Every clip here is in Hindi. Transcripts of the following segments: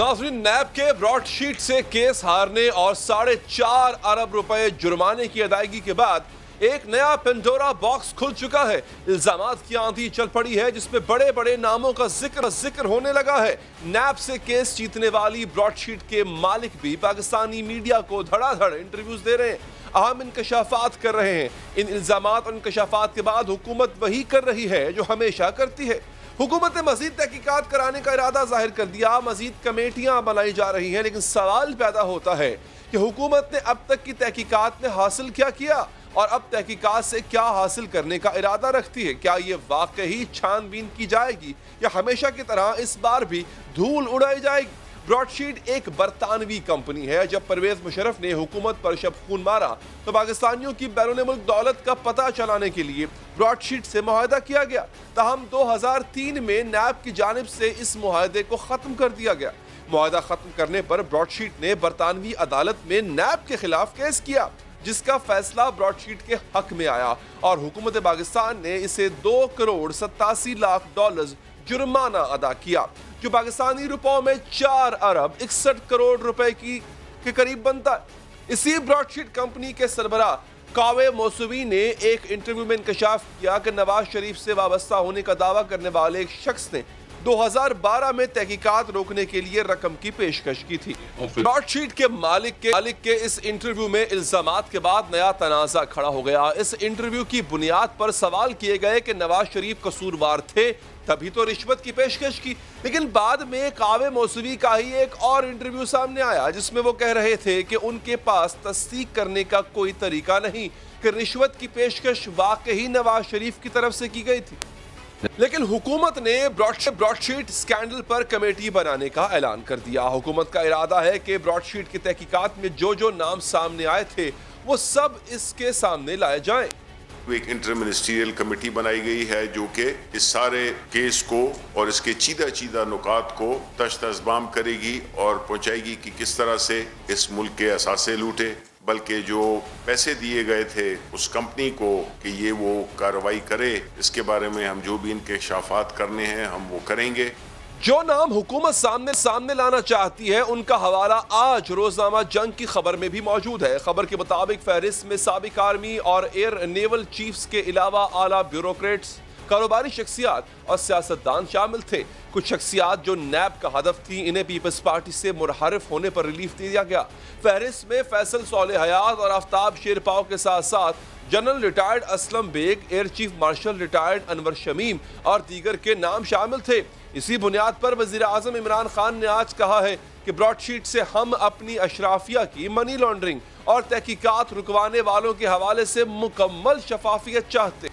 नाज़रीन, नैब के ब्रॉडशीट से केस हारने और 4.5 अरब रुपए जुर्माने की अदायगी के बाद एक नया पेंडोरा बॉक्स खुल चुका है। इल्जामात की आंधी चल पड़ी है जिसमें बड़े बड़े नामों का जिक्र होने लगा है। नैब से केस जीतने वाली ब्रॉडशीट के मालिक भी पाकिस्तानी मीडिया को धड़ाधड़ इंटरव्यूज दे रहे हैं, अहम इंकशाफात कर रहे हैं। इन इल्जामात और इंकशाफात के बाद हुकूमत वही कर रही है जो हमेशा करती है। हुकूमत ने मज़ीद तहकीकात कराने का इरादा जाहिर कर दिया, मज़ीद कमेटियाँ बनाई जा रही हैं, लेकिन सवाल पैदा होता है कि हुकूमत ने अब तक की तहकीकात में हासिल क्या किया और अब तहकीकात से क्या हासिल करने का इरादा रखती है। क्या ये वाकई छानबीन की जाएगी या हमेशा की तरह इस बार भी धूल उड़ाई जाएगी। ब्रॉडशीट एक बरतानवी कंपनी है। जब परवेज़ मुशर्रफ ने हुकूमत पर शबखून मारा तो पाकिस्तानियों की बैरून मुल्क दौलत का पता चलाने के लिए ब्रॉडशीट से मुआहदा किया गया। ताहम 2003 में नैब की जानिब से इस मुआहदे को ख़त्म कर दिया गया। मुआहदा ख़त्म करने पर ब्रॉडशीट ने बरतानवी अदालत में नैब के खिलाफ केस किया, जिसका फैसला ब्रॉडशीट के हक में आया और हुकूमत पाकिस्तान ने इसे $2.87 लाख जुर्माना अदा किया, जो पाकिस्तानी रुपयों में 4.61 अरब रुपए के करीब बनता है। इसी ब्रॉडशीट कंपनी के सरबरा कावे मौसवी ने एक इंटरव्यू में इंकशाफ किया कि नवाज शरीफ से वाबस्ता होने का दावा करने वाले एक शख्स ने 2012 में तहकीकात रोकने के लिए रकम की पेशकश की थी। ब्रॉडशीट के मालिक के इस इंटरव्यू में इल्जामात के बाद नया तनाज़ा खड़ा हो गया। इस इंटरव्यू की बुनियाद पर सवाल किए गए कि नवाज शरीफ कसूरवार थे, तभी तो रिश्वत की पेशकश की। लेकिन बाद में कावे मौसवी का ही एक और इंटरव्यू सामने आया जिसमें वो कह रहे थे कि उनके पास तस्दीक करने का कोई तरीका नहीं कि रिश्वत की पेशकश वाकई नवाज शरीफ की तरफ से की गई थी। लेकिन हुकूमत ने ब्रॉडशीट स्कैंडल पर कमेटी बनाने का ऐलान कर दिया। हुकूमत का इरादा है कि ब्रॉडशीट की तहकीकात में जो जो नाम सामने आए थे वो सब इसके सामने लाए जाएं। एक इंटर मिनिस्ट्रियल कमेटी बनाई गई है जो कि इस सारे केस को और इसके चीदा चीदा नुकात को तश्तज़बाम करेगी और पहुंचाएगी कि किस तरह से इस मुल्क के असासे लूटे, बल्कि जो पैसे दिए गए थे उस कंपनी को कि ये वो कार्रवाई करे। इसके बारे में हम जो भी इनके इंकशाफात करने हैं हम वो करेंगे। जो नाम हुकूमत सामने लाना चाहती है उनका हवाला आज रोजनामा जंग की खबर में भी मौजूद है। खबर के मुताबिक फहरिस्त में साबिक आर्मी और एयर नेवल चीफ्स के अलावा आला ब्यूरोक्रेट्स, कारोबारी शख्सियात और सियासतदान शामिल थे। कुछ शख्सियात जो नैब का हदफ थी, इन्हें पीपल्स पार्टी से मुनहरिफ होने पर रिलीफ दिया गया। फहरिस्त में फैसल सोलह हयात और आफ्ताब शेरपाव के साथ साथ general retired Aslam bag, air chief marshal retired Anwar Shamim और दीगर के नाम शामिल थे। इसी बुनियाद पर वज़ीर आज़म इमरान खान ने आज कहा है कि ब्रॉडशीट से हम अपनी अशराफिया की मनी लॉन्ड्रिंग और तहकीकात रुकवाने वालों के हवाले से मुकम्मल शफाफियत चाहते।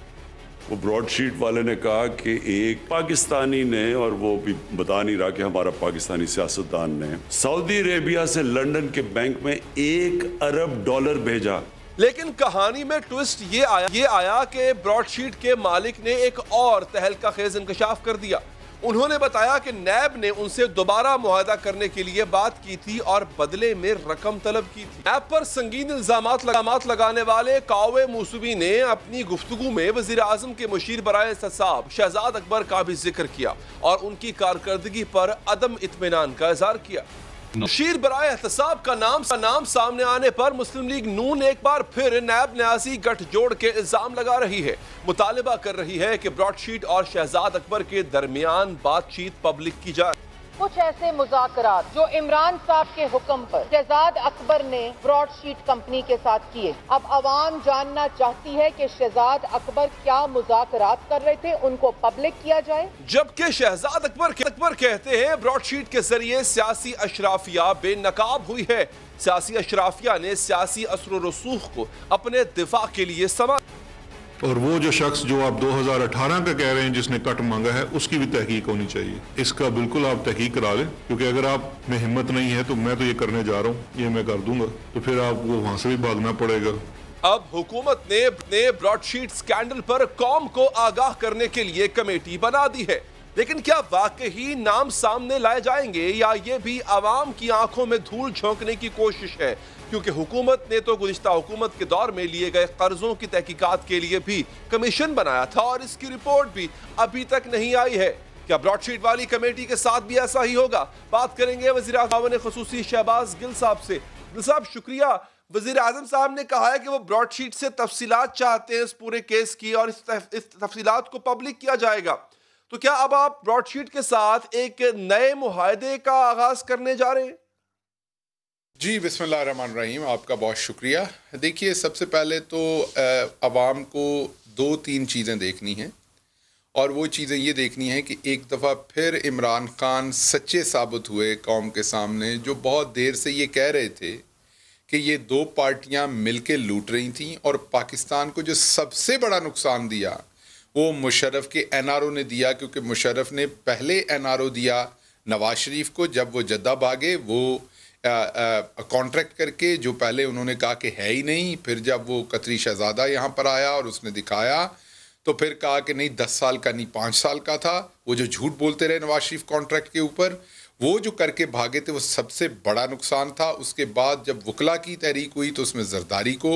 वो ब्रॉडशीट वाले ने कहा कि एक पाकिस्तानी ने, और वो भी बता नहीं रहा कि हमारा पाकिस्तानी सियासतदान ने, सऊदी अरेबिया से लंदन के बैंक में $1 अरब भेजा। लेकिन कहानी में ट्विस्ट ये आया कि ब्रॉडशीट के मालिक ने एक और तहलका खेज इंकशाफ कर दिया। उन्होंने बताया कि नैब ने उनसे दोबारा मुआहदा करने के लिए बात की थी और बदले में रकम तलब की थी। नैब पर संगीन इल्जामात लगाने वाले कावे मूसवी ने अपनी गुफ्तगू में वज़ीर आज़म के मुशीर बराए साहब शहजाद अकबर का भी जिक्र किया और उनकी कारकर्दगी पर अदम इत्मीनान का इजहार किया। मुशीर बराए एहतसाब का नाम सामने आने पर मुस्लिम लीग नून एक बार फिर नैब न्यासी गठजोड़ के इल्जाम लगा रही है। मुतालबा कर रही है कि ब्रॉडशीट और शहजाद अकबर के दरमियान बातचीत पब्लिक की जाए। कुछ ऐसे मुज़ाकरात जो इमरान साहब के हुक्म पर शहजाद अकबर ने ब्रॉडशीट कंपनी के साथ किए। अब आवाम जानना चाहती है कि शहजाद अकबर क्या मुज़ाकरात कर रहे थे, उनको पब्लिक किया जाए। जबकि शहजाद अकबर कहते हैं ब्रॉडशीट के जरिए सियासी अशराफिया बेनकाब हुई है। सियासी अशराफिया ने सियासी असर रसूख को अपने दिफा के लिए और वो जो शख्स जो आप 2018 का कह रहे हैं जिसने कट मांगा है उसकी भी तहकीक होनी चाहिए। इसका बिल्कुल आप तहकीक करा लें, क्योंकि अगर आप में हिम्मत नहीं है तो मैं तो ये करने जा रहा हूँ, ये मैं कर दूंगा, तो फिर आपको वहाँ से भी भागना पड़ेगा। अब हुकूमत ने ब्रॉडशीट स्कैंडल पर कौम को आगाह करने के लिए कमेटी बना दी है, लेकिन क्या वाकई नाम सामने लाए जाएंगे या ये भी आवाम की आंखों में धूल झोंकने की कोशिश है? क्योंकि हुकूमत ने तो गुज़िश्ता हुकूमत के दौर में लिए गए कर्जों की तहकीकात के लिए भी कमीशन बनाया था और इसकी रिपोर्ट भी अभी तक नहीं आई है। क्या ब्रॉडशीट वाली कमेटी के साथ भी ऐसा ही होगा? बात करेंगे वज़ीर आज़म ख़ुसूसी शहबाज गिल साहब से। गिल साहब शुक्रिया। वज़ीर आज़म साहब ने कहा है कि वो ब्रॉडशीट से तफसीलात चाहते हैं इस पूरे केस की और इस तफसीलात को पब्लिक किया जाएगा, तो क्या अब आप ब्रॉडशीट के साथ एक नए मुआहदे का आगाज करने जा रहे हैं? जी बिस्मिल्लाह रहमान रहीम, आपका बहुत शुक्रिया। देखिए सबसे पहले तो आवाम को दो तीन चीज़ें देखनी हैं और वो चीज़ें ये देखनी हैं कि एक दफ़ा फिर इमरान खान सच्चे साबित हुए कौम के सामने, जो बहुत देर से ये कह रहे थे कि ये दो पार्टियां मिलके लूट रही थीं और पाकिस्तान को जो सबसे बड़ा नुकसान दिया वो मुशर्रफ के NRO ने दिया, क्योंकि मुशर्रफ ने पहले NRO दिया नवाज शरीफ को जब वो जद्दा भागे, वो कॉन्ट्रैक्ट करके जो पहले उन्होंने कहा कि है ही नहीं, फिर जब वो कतरी शहजादा यहाँ पर आया और उसने दिखाया तो फिर कहा कि नहीं 10 साल का नहीं 5 साल का था। वो जो झूठ बोलते रहे नवाज शरीफ कॉन्ट्रैक्ट के ऊपर, वो जो करके भागे थे वो सबसे बड़ा नुकसान था। उसके बाद जब वकला की तहरीक हुई तो उसमें जरदारी को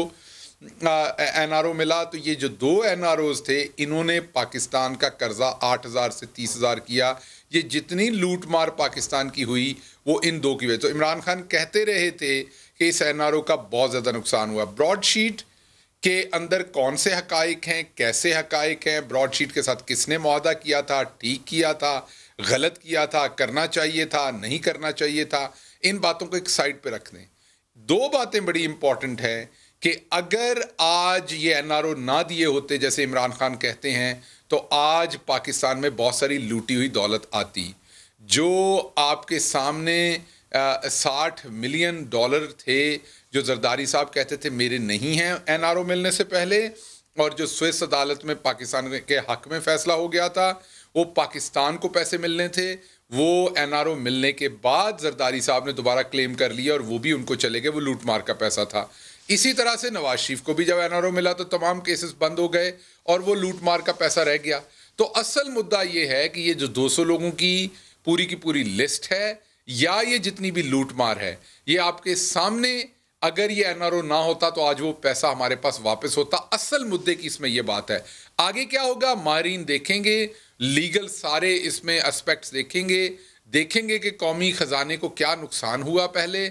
NRO मिला, तो ये जो दो NROs थे इन्होंने पाकिस्तान का कर्जा 8,000 से 30,000 किया। ये जितनी लूट मार पाकिस्तान की हुई वो इन दो की वजह। तो इमरान खान कहते रहे थे कि इस NRO का बहुत ज़्यादा नुकसान हुआ। ब्रॉडशीट के अंदर कौन से हकाइक हैं, कैसे हकाइक हैं, ब्रॉडशीट के साथ किसने मुआहदा किया था, ठीक किया था, गलत किया था, करना चाहिए था, नहीं करना चाहिए था, इन बातों को एक साइड पर रख दें। दो बातें बड़ी इंपॉर्टेंट हैं कि अगर आज ये NRO ना दिए होते जैसे इमरान खान कहते हैं, तो आज पाकिस्तान में बहुत सारी लूटी हुई दौलत आती। जो आपके सामने 60 मिलियन डॉलर थे जो जरदारी साहब कहते थे मेरे नहीं हैं NRO मिलने से पहले, और जो स्विस अदालत में पाकिस्तान के हक में फैसला हो गया था, वो पाकिस्तान को पैसे मिलने थे, वो NRO मिलने के बाद जरदारी साहब ने दोबारा क्लेम कर लिया और वो भी उनको चले गए, वो लूट मार का पैसा था। इसी तरह से नवाज शरीफ को भी जब NRO मिला तो तमाम केसेस बंद हो गए और वो लूट मार का पैसा रह गया। तो असल मुद्दा ये है कि ये जो 200 लोगों की पूरी लिस्ट है या ये जितनी भी लूट मार है, ये आपके सामने अगर ये NRO ना होता तो आज वो पैसा हमारे पास वापस होता। असल मुद्दे की इसमें ये बात है। आगे क्या होगा माहरीन देखेंगे, लीगल सारे इसमें एस्पेक्ट्स देखेंगे कि कौमी खजाने को क्या नुकसान हुआ पहले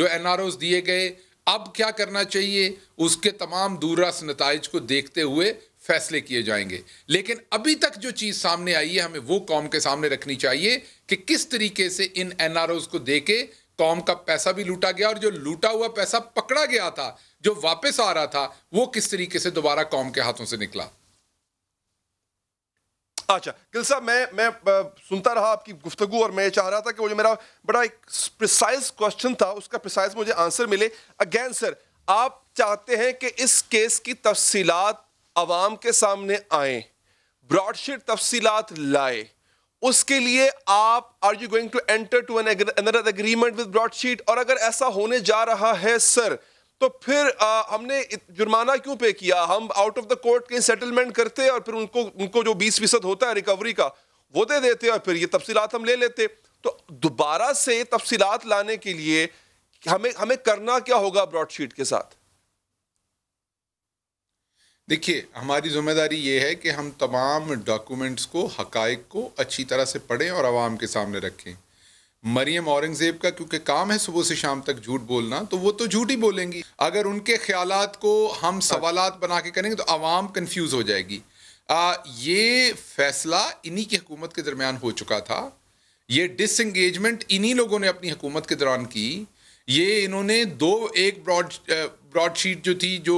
जो NROs दिए गए, अब क्या करना चाहिए, उसके तमाम दूररास नताइज को देखते हुए फैसले किए जाएंगे। लेकिन अभी तक जो चीज़ सामने आई है हमें वो कौम के सामने रखनी चाहिए कि किस तरीके से इन NROs को देके कौम का पैसा भी लूटा गया और जो लूटा हुआ पैसा पकड़ा गया था जो वापस आ रहा था वो किस तरीके से दोबारा कौम के हाथों से निकला। अच्छा गिल साहब, मैं सुनता रहा आपकी गुफ्तगू और मैं चाह रहा था कि वो जो मेरा बड़ा एक प्रिसाइज क्वेश्चन था उसका प्रिसाइज मुझे आंसर मिले। अगेन सर, आप चाहते हैं कि इस केस की तफसीलात आवाम के सामने आए, ब्रॉडशीट तफसीलात लाए, उसके लिए आप are you going to enter to another agreement with Broadsheet? और अगर ऐसा होने जा रहा है सर, तो फिर हमने जुर्माना क्यों पे किया? हम आउट ऑफ द कोर्ट के सेटलमेंट करते और फिर उनको जो 20% होता है रिकवरी का वो दे देते और फिर ये तफसीलात हम ले लेते। तो दोबारा से तफसीलात लाने के लिए हमें करना क्या होगा ब्रॉडशीट के साथ? देखिए हमारी जिम्मेदारी ये है कि हम तमाम डॉक्यूमेंट्स को, हकाइक को अच्छी तरह से पढ़ें और आवाम के सामने रखें। मरियम औरंगज़ेब का क्योंकि काम है सुबह से शाम तक झूठ बोलना, तो वो तो झूठ ही बोलेंगी। अगर उनके ख्यालात को हम सवालात बना के करेंगे तो आवाम कंफ्यूज हो जाएगी। ये फैसला इन्हीं की हुकूमत के दरमियान हो चुका था, ये डिसएंगेजमेंट इन्हीं लोगों ने अपनी हुकूमत के दौरान की। ये इन्होंने एक ब्रॉडशीट जो थी जो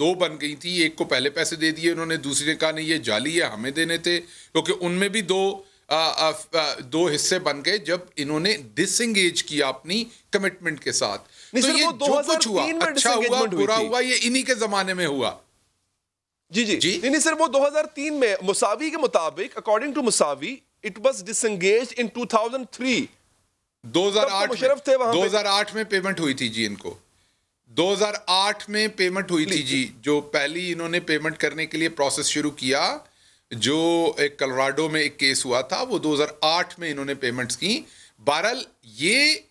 दो बन गई थी, एक को पहले पैसे दे दिए उन्होंने, दूसरे ने कहा नहीं ये जाली है हमें देने थे, क्योंकि उनमें भी दो हिस्से बन गए जब इन्होंने डिसएंगेज किया अपनी कमिटमेंट के साथ। तो ये जो कुछ हुआ, अच्छा हुआ बुरा हुआ, ये इन्हीं के जमाने में हुआ। जी जी जी नहीं सर, वो 2003 में मुसावी के मुताबिक, according to Mousavi it was disengaged in 2003, 2008 में पेमेंट हुई थी जी इनको, 2008 में पेमेंट हुई थी जी। जो पहली इन्होंने पेमेंट करने के लिए प्रोसेस शुरू किया, जो एक कोलोराडो में एक केस हुआ था, वो 2008 में इन्होंने पेमेंट्स की। बहरहाल ये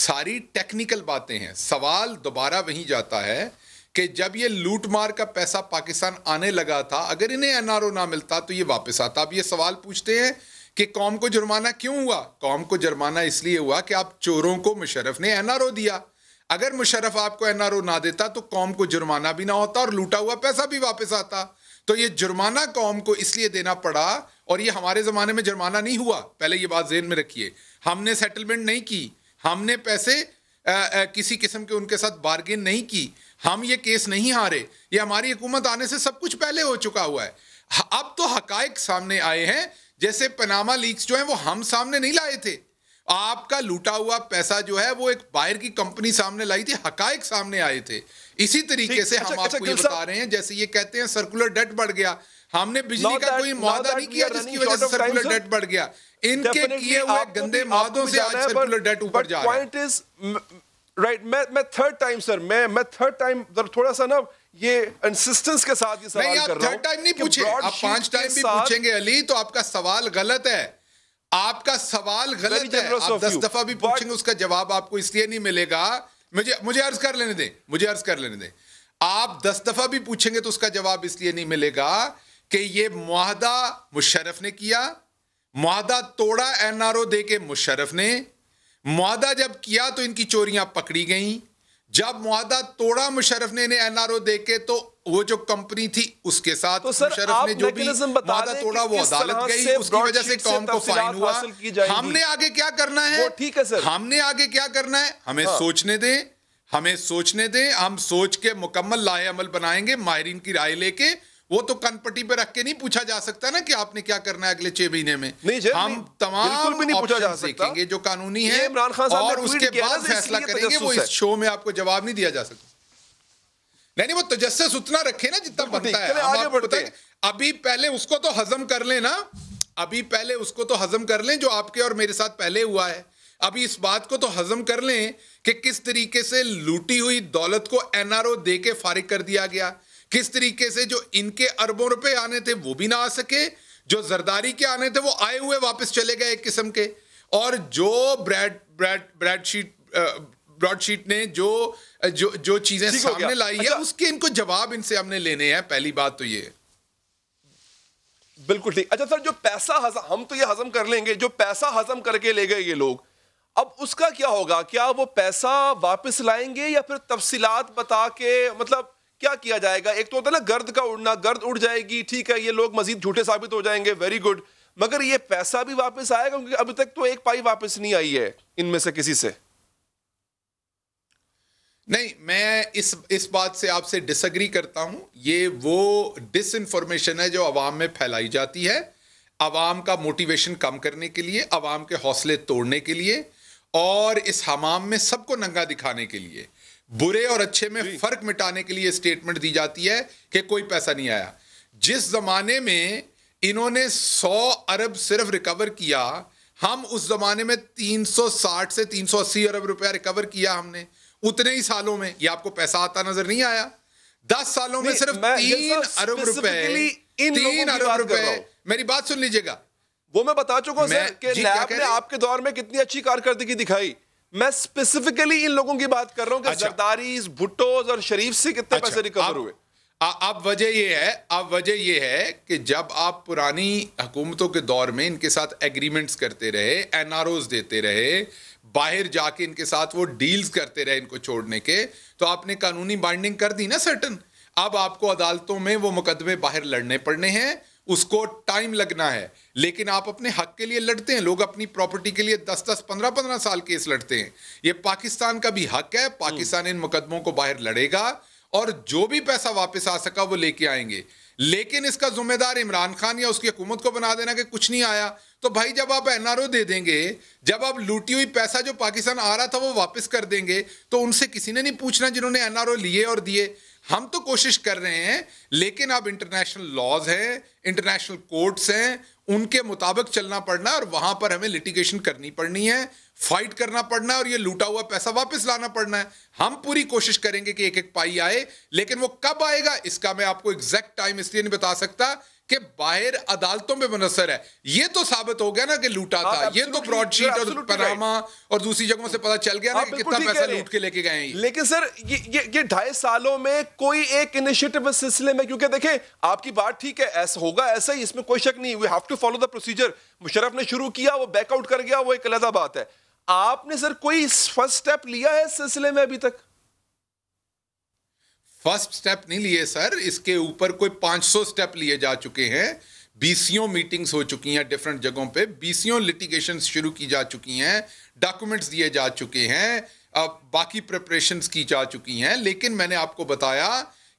सारी टेक्निकल बातें हैं। सवाल दोबारा वहीं जाता है कि जब ये लूटमार का पैसा पाकिस्तान आने लगा था, अगर इन्हें NRO ना मिलता तो ये वापस आता। अब ये सवाल पूछते हैं कि कौम को जुर्माना क्यों हुआ? कौम को जुर्माना इसलिए हुआ कि आप चोरों को मुशर्रफ ने NRO दिया। अगर मुशर्रफ आपको NRO ना देता तो कौम को जुर्माना भी ना होता और लूटा हुआ पैसा भी वापस आता। तो ये जुर्माना कौम को इसलिए देना पड़ा, और ये हमारे ज़माने में जुर्माना नहीं हुआ, पहले ये बात जहन में रखिए। हमने सेटलमेंट नहीं की, हमने पैसे किसी किस्म के उनके साथ बार्गेन नहीं की, हम ये केस नहीं हारे, ये हमारी हुकूमत आने से सब कुछ पहले हो चुका हुआ है। अब तो हकायक सामने आए हैं, जैसे पनामा लीक्स जो हैं वो हम सामने नहीं लाए थे, आपका लूटा हुआ पैसा जो है वो एक बाहर की कंपनी सामने लाई थी, हकायक सामने आए थे। इसी तरीके से हम आपको ये बता रहे हैं, जैसे ये कहते हैं सर्कुलर डेट बढ़ गया, हमने बिजली का कोई मुआवजा नहीं किया जिसकी वजह से सर्कुलर डेट बढ़ गया, इनके किए हुए गंदे मुआवजों से आज सर्कुलर डेट ऊपर जा रहा है। राइट, मैं थर्ड टाइम सर, मैं थर्ड टाइम थोड़ा सा ना ये इंसिस्टेंस के साथ ये सवाल कर रहा हूं। थर्ड टाइम नहीं पूछे, आप पांच टाइम भी पूछेंगे अली तो आपका सवाल गलत है, आपका सवाल गलत है। आप 10 दफा भी पूछेंगे उसका जवाब आपको इसलिए नहीं मिलेगा, मुझे अर्ज कर लेने दें, मुझे अर्ज कर लेने दें। आप 10 दफा भी पूछेंगे तो उसका जवाब इसलिए नहीं मिलेगा कि ये मुआहदा मुशर्रफ ने किया, मुआहदा तोड़ा NRO दे के मुशर्रफ ने, मुआहदा जब किया तो इनकी चोरियां पकड़ी गईं, जब मुआहदा तोड़ा मुशर्रफ ने इन्हें NRO देके तो वो जो कंपनी थी उसके साथ तो मुशर्रफ ने जो भी मुआहदा तोड़ा वो अदालत गई, उसकी वजह से कौम को फाइन हुआ। हमने आगे क्या करना है, ठीक है सर, हमने आगे क्या करना है हमें सोचने दें, हमें सोचने दें, हम सोच के मुकम्मल लाए अमल बनाएंगे माहिरीन की राय लेके। वो तो कनपट्टी पे रख के नहीं पूछा जा सकता ना कि आपने क्या करना है अगले 6 महीने में, हम तमाम भी नहीं पूछा जा सकता जो कानूनी है, और उसके बाद फैसला करेंगे। वो इस शो में आपको जवाब नहीं दिया जा सकता। नहीं, वो तजस्सुस उतना रखे ना जितना बनता है। आगे बढ़ते हैं, अभी पहले उसको तो हजम कर लें ना, अभी पहले उसको तो हजम कर लें जो आपके और मेरे साथ पहले हुआ है। अभी इस बात को तो हजम कर लें कि किस तरीके से लूटी हुई दौलत को NRO दे के फारिग कर दिया गया, किस तरीके से जो इनके अरबों रुपए आने थे वो भी ना आ सके, जो जरदारी के आने थे वो आए हुए वापस चले गए एक किस्म के, और जो ब्रॉडशीट ने जो चीजें सामने लाई है उसके इनको जवाब इनसे हमने लेने हैं, पहली बात तो ये है। बिल्कुल ठीक। अच्छा सर, जो पैसा हम तो ये हजम कर लेंगे, जो पैसा हजम करके ले गए ये लोग, अब उसका क्या होगा? क्या वो पैसा वापस लाएंगे या फिर तफसीलात बता के, मतलब क्या किया जाएगा? एक तो होता है ना गर्द का उड़ना, गर्द उड़ जाएगी, ठीक है, ये लोग मजीद झूठे साबित हो जाएंगे, वेरी गुड, मगर ये पैसा भी वापस आएगा? क्योंकि अभी तक तो एक पाई वापस नहीं आई है इनमें से किसी से। नहीं, मैं इस बात से आपसे डिसएग्री करता हूं। ये वो डिसइंफॉर्मेशन है जो अवाम में फैलाई जाती है, अवाम का मोटिवेशन कम करने के लिए, अवाम के हौसले तोड़ने के लिए, और इस हमाम में सबको नंगा दिखाने के लिए, बुरे और अच्छे में फर्क मिटाने के लिए स्टेटमेंट दी जाती है कि कोई पैसा नहीं आया। जिस जमाने में इन्होंने 100 अरब सिर्फ रिकवर किया, हम उस जमाने में 360 से 380 अरब रुपया रिकवर किया हमने उतने ही सालों में। ये आपको पैसा आता नजर नहीं आया। 10 सालों में सिर्फ 3 अरब रुपए। मेरी बात सुन लीजिएगा, वो मैं बता चुका हूं सर कि नैब ने आपके दौर में कितनी अच्छी कारकर्दगी दिखाई। मैं स्पेसिफिकली इन लोगों की बात कर रहा हूं कि जरदारी, भुट्टो और शरीफ से कितने पैसे रिकवर हुए। अब वजह यह है, अब वजह यह है कि जब आप पुरानी हुकूमतों के दौर में इनके साथ एग्रीमेंट्स करते रहे, NROs देते रहे, बाहर जाके इनके साथ वो डील्स करते रहे इनको छोड़ने के, तो आपने कानूनी बाइंडिंग कर दी ना सर्टन। अब आपको अदालतों में वो मुकदमे बाहर लड़ने पड़ने हैं, उसको टाइम लगना है, लेकिन आप अपने हक के लिए लड़ते हैं। लोग अपनी प्रॉपर्टी के लिए 10-10, 15-15 साल केस लड़ते हैं। ये पाकिस्तान का भी हक है, पाकिस्तान इन मुकदमों को बाहर लड़ेगा और जो भी पैसा वापस आ सका वो लेके आएंगे। लेकिन इसका जिम्मेदार इमरान खान या उसकी हुकूमत को बना देना कि कुछ नहीं आया, तो भाई जब आप NRO दे देंगे, जब आप लूटी हुई पैसा जो पाकिस्तान आ रहा था वो वापस कर देंगे, तो उनसे किसी ने नहीं पूछना जिन्होंने NRO लिए और दिए। हम तो कोशिश कर रहे हैं, लेकिन अब इंटरनेशनल लॉज हैं, इंटरनेशनल कोर्ट्स हैं, उनके मुताबिक चलना पड़ना, और वहां पर हमें लिटिगेशन करनी पड़नी है, फाइट करना पड़ना है, और ये लूटा हुआ पैसा वापस लाना पड़ना है। हम पूरी कोशिश करेंगे कि एक एक पाई आए, लेकिन वो कब आएगा इसका मैं आपको एग्जैक्ट टाइम इसलिए नहीं बता सकता कि बाहर अदालतों में मुनसर है। ये तो साबित हो गया ना कि लूटा था, ये तो ब्रॉडशीट और पनामा और दूसरी जगहों से पता चल गया ना कि कितना पैसा लूट के लेके गए। लेकिन सर ये 2.5 सालों में कोई एक इनिशिएटिव इस सिलसिले में, क्योंकि देखें आपकी बात ठीक है, ऐसा होगा, ऐसा ही, इसमें कोई शक नहीं, we have to to follow the procedure, Musharraf ने शुरू किया, वो बैकआउट कर गया, वो एक अलग बात है। आपने सर कोई फर्स्ट स्टेप लिया है इस सिलसिले में अभी तक? फर्स्ट स्टेप नहीं लिए सर, इसके ऊपर कोई 500 स्टेप लिए जा चुके हैं, बीसियों मीटिंग्स हो चुकी हैं डिफरेंट जगहों पे, बीसियों लिटिगेशन शुरू की जा चुकी हैं, डॉक्यूमेंट्स दिए जा चुके हैं, अब बाकी प्रिपरेशंस की जा चुकी हैं। लेकिन मैंने आपको बताया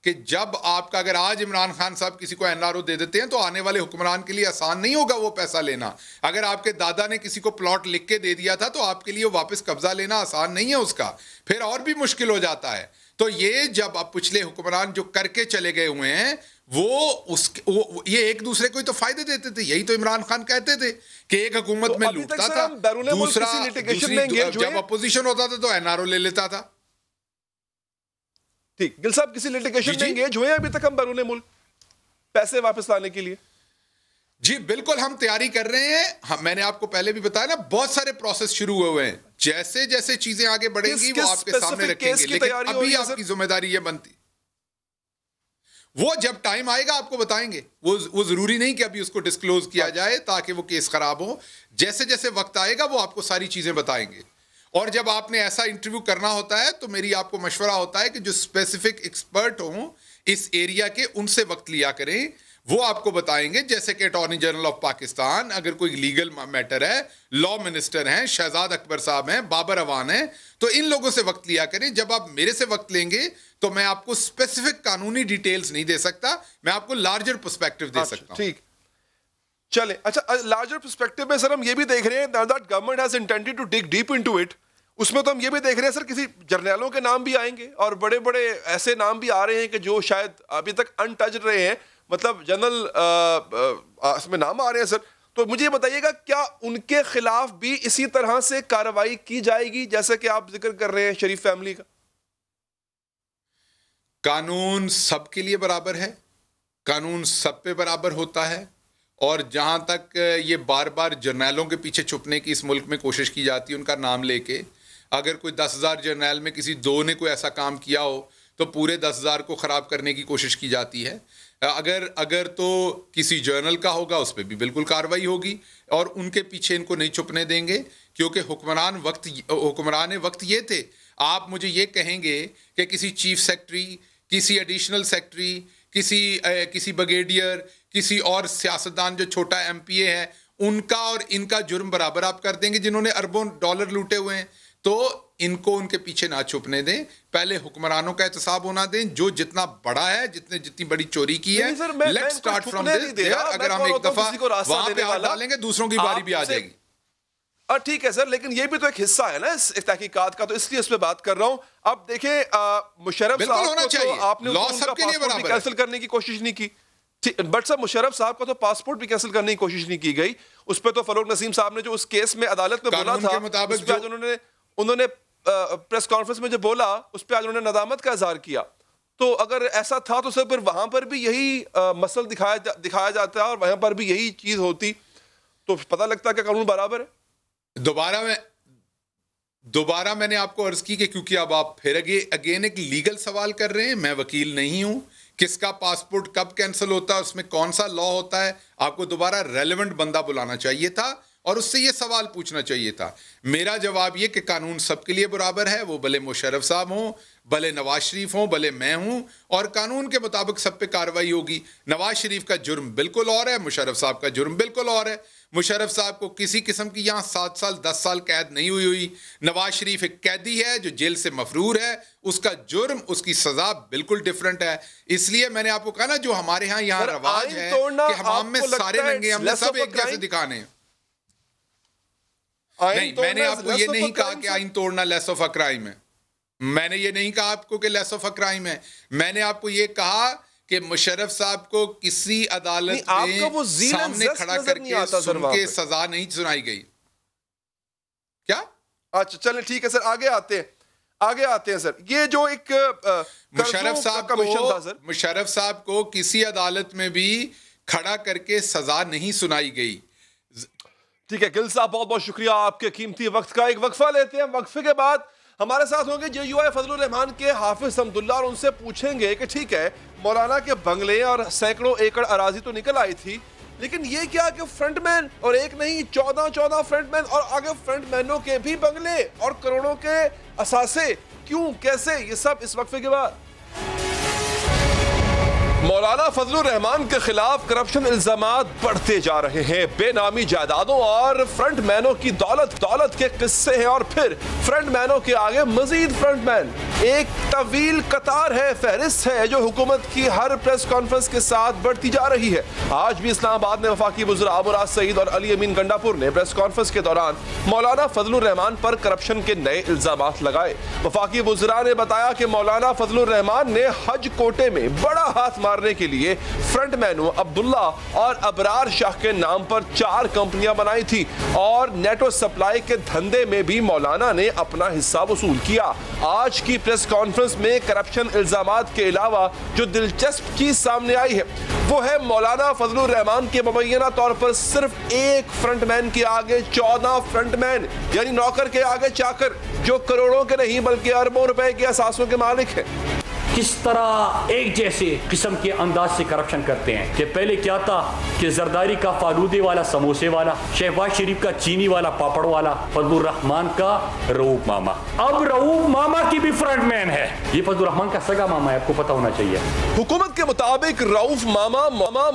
कि जब आपका अगर आज इमरान खान साहब किसी को एनआरओ दे देते हैं तो आने वाले हुक्मरान के लिए आसान नहीं होगा वो पैसा लेना। अगर आपके दादा ने किसी को प्लॉट लिख के दे दिया था तो आपके लिए वापस कब्जा लेना आसान नहीं है उसका, फिर और भी मुश्किल हो जाता है। तो ये जब आप पिछले हुक्मरान जो करके चले गए हुए हैं वो ये एक दूसरे को ही तो फायदे देते थे। यही तो इमरान खान कहते थे कि एक हुकूमत तो में लूटता था, दूसरा जब अपोजिशन होता था तो एनआरओ ले लेता था। ठीक, गिल साहब किसी लिटिगेशन में एंगेज हुए हैं अभी तक हम बैरून मुल्क पैसे वापस लाने के लिए? जी बिल्कुल, हम तैयारी कर रहे हैं। हम मैंने आपको पहले भी बताया ना, बहुत सारे प्रोसेस शुरू हुए हैं, जैसे जैसे चीजें आगे बढ़ेंगी वो आपके सामने रखेंगे। लेकिन अभी आपकी जिम्मेदारी ये बनती, वो जब टाइम आएगा आपको बताएंगे, वो जरूरी नहीं कि अभी उसको डिस्क्लोज किया जाए ताकि वो केस खराब हो। जैसे जैसे वक्त आएगा वो आपको सारी चीजें बताएंगे। और जब आपने ऐसा इंटरव्यू करना होता है तो मेरी आपको मशवरा होता है कि जो स्पेसिफिक एक्सपर्ट हों इस एरिया के, उनसे वक्त लिया करें, वो आपको बताएंगे। जैसे कि अटॉर्नी जनरल ऑफ पाकिस्तान, अगर कोई लीगल मैटर है, लॉ मिनिस्टर हैं, शहजाद अकबर साहब हैं, बाबर अवान हैं, तो इन लोगों से वक्त लिया करें। जब आप मेरे से वक्त लेंगे तो मैं आपको स्पेसिफिक कानूनी डिटेल्स नहीं दे सकता, मैं आपको लार्जर पर्सपेक्टिव दे सकता हूं। ठीक, चले। अच्छा, लार्जर पर्सपेक्टिव में सर हम ये भी देख रहे हैं that government has intended to dig deep into it. उसमें तो हम ये भी देख रहे हैं सर किसी जर्नैलों के नाम भी आएंगे और बड़े बड़े ऐसे नाम भी आ रहे हैं कि जो शायद अभी तक अनटच्ड रहे हैं, मतलब जनरल इसमें नाम आ रहे हैं सर। तो मुझे ये बताइएगा क्या उनके खिलाफ भी इसी तरह से कार्रवाई की जाएगी जैसे कि आप जिक्र कर रहे हैं शरीफ फैमिली का? कानून सबके लिए बराबर है, कानून सब पे बराबर होता है। और जहां तक ये बार बार जर्नैलों के पीछे छुपने की इस मुल्क में कोशिश की जाती है उनका नाम लेके, अगर कोई 10,000 जर्नैल में किसी दो ने कोई ऐसा काम किया हो तो पूरे 10,000 को ख़राब करने की कोशिश की जाती है। अगर तो किसी जर्नल का होगा उस पर भी बिल्कुल कार्रवाई होगी और उनके पीछे इनको नहीं छुपने देंगे, क्योंकि हुक्मरान वक्त ये थे। आप मुझे ये कहेंगे कि किसी चीफ सेक्रेटरी, किसी एडिशनल सेक्रेटरी, किसी ब्रिगेडियर, किसी और सियासतदान जो छोटा MPA है, उनका और इनका जुर्म बराबर आप कर देंगे जिन्होंने अरबों डॉलर लूटे हुए हैं। तो इनको उनके पीछे ना छुपने दें, पहले हुक्मरानों का एहतसाब होना दें जो जितना बड़ा है, जितनी बड़ी चोरी की है। Let's start from there. अगर हम एक दफा वहां पे हाथ डालेंगे दूसरों की बारी भी आ जाएगी। और ठीक है सर, लेकिन ये भी तो एक हिस्सा है ना इस तहकीकात का, तो इसलिए इस पे बात कर रहा हूं। अब देखें मुशर्रफ साहब को आपने कैंसिल करने की कोशिश नहीं की, बट सर मुशर्रफ साहब का तो पासपोर्ट भी कैंसिल करने की कोशिश नहीं की गई। उस पर तो फरूक नसीम साहब ने जो उस केस में अदालत में बोला था, उन्होंने प्रेस कॉन्फ्रेंस में जो बोला उस पर आज उन्होंने नदामत का इजहार किया। तो अगर ऐसा था तो सर फिर वहां पर भी यही मसल दिखाया जाता और वहां पर भी यही चीज होती, तो पता लगता कि कानून बराबर है। दोबारा मैंने आपको अर्ज की कि क्योंकि अब आप फिर अगेन एक लीगल सवाल कर रहे हैं, मैं वकील नहीं हूं। किसका पासपोर्ट कब कैंसिल होता है, उसमें कौन सा लॉ होता है, आपको दोबारा रेलेवेंट बंदा बुलाना चाहिए था और उससे ये सवाल पूछना चाहिए था। मेरा जवाब ये कि कानून सबके लिए बराबर है, वो भले मुशर्रफ साहब हों, भले नवाज शरीफ हों, भले मैं हूं, और कानून के मुताबिक सब पे कार्रवाई होगी। नवाज शरीफ का जुर्म बिल्कुल और है, मुशर्रफ साहब का जुर्म बिल्कुल और है। मुशर्रफ साहब को किसी किस्म की यहाँ 7 साल 10 साल कैद नहीं हुई। नवाज शरीफ एक कैदी है जो जेल से मफरूर है, उसका जुर्म, उसकी सजा बिल्कुल डिफरेंट है। इसलिए मैंने आपको कहा ना, जो हमारे यहाँ रवाज है कि हमाम में सारे नंगे हमने सब एक जैसे दिखाने हैं। नहीं, मैंने आपको ये नहीं कहा कि आइन तोड़ना लेस ऑफ अ क्राइम है, मैंने ये नहीं कहा आपको कि लेस ऑफ अ क्राइम है। मैंने आपको ये कहा कि मुशर्रफ साहब को किसी अदालत में सामने खड़ा करके उनके सजा नहीं सुनाई गई। क्या? अच्छा चलें, ठीक है सर, आगे आते हैं सर। ये जो एक मुशर्रफ साहब को किसी अदालत में भी खड़ा करके सजा नहीं सुनाई गई। ठीक है गिल साहब, बहुत बहुत शुक्रिया आपके कीमती वक्त का। एक वक्फा लेते हैं, वक्फे के बाद हमारे साथ होंगे JUI फजलुर रहमान के हाफिज हमदुल्ला और उनसे पूछेंगे कि ठीक है मौलाना के बंगले और सैकड़ों एकड़ अराजी तो निकल आई थी, लेकिन ये क्या कि फ्रंटमैन और एक नहीं 14 फ्रंटमैन और आगे फ्रंटमैनों के भी बंगले और करोड़ों के असासे, क्यों कैसे, ये सब इस वक्फे के बाद। मौलाना फजलुर रहमान के खिलाफ करप्शन इल्जाम बढ़ते जा रहे हैं। बेनामी जायदादों और फ्रंटमैनों की दौलत के किस्से हैं और फिर फ्रंटमैनों के आगे मजीद फ्रंटमैन। एक तवील कतार है, फहरिस्त है जो हुकूमत की हर प्रेस कॉन्फ्रेंस के साथ बढ़ती जा रही है। आज भी इस्लामाबाद में वफाकी वज़ीर मुराद सईद और अली अमीन गंडापुर ने प्रेस कॉन्फ्रेंस के दौरान मौलाना फजलुर रहमान पर करप्शन के नए इल्जाम लगाए। वफाकी वज़ीर ने बताया कि मौलाना फजलुर रहमान ने हज कोटे में बड़ा हाथ मारने के लिए फ्रंटमैनों अब्दुल्ला और अबरार शाह के नाम पर 4 कंपनियां बनाई थी और नेटो सप्लाई के धंधे में भी मौलाना ने अपना हिस्सा वसूल किया। आज की प्रेस कॉन्फ्रेंस में करप्शन इल्जामात के अलावा जो दिलचस्प चीज सामने आई है वो है मौलाना फजलुर रहमान के मुबैना तौर पर सिर्फ एक फ्रंटमैन के आगे 14 फ्रंटमैन, यानी नौकर के आगे चाकर, जो करोड़ों के नहीं बल्कि अरबों रुपए के असासों के मालिक है। किस तरह एक जैसे किस्म के अंदाज से करप्शन करते हैं कि पहले क्या था कि जरदारी का फालूदे वाला, समोसे वाला, शहबाज शरीफ का चीनी वाला, पापड़ वाला, फजलुर रहमान का रऊफ मामा। अब रऊफ मामा की भी फ्रंटमैन है, ये फजलुर रहमान का सगा मामा है, आपको पता होना चाहिए। हुकूमत के मुताबिक रऊफ मामा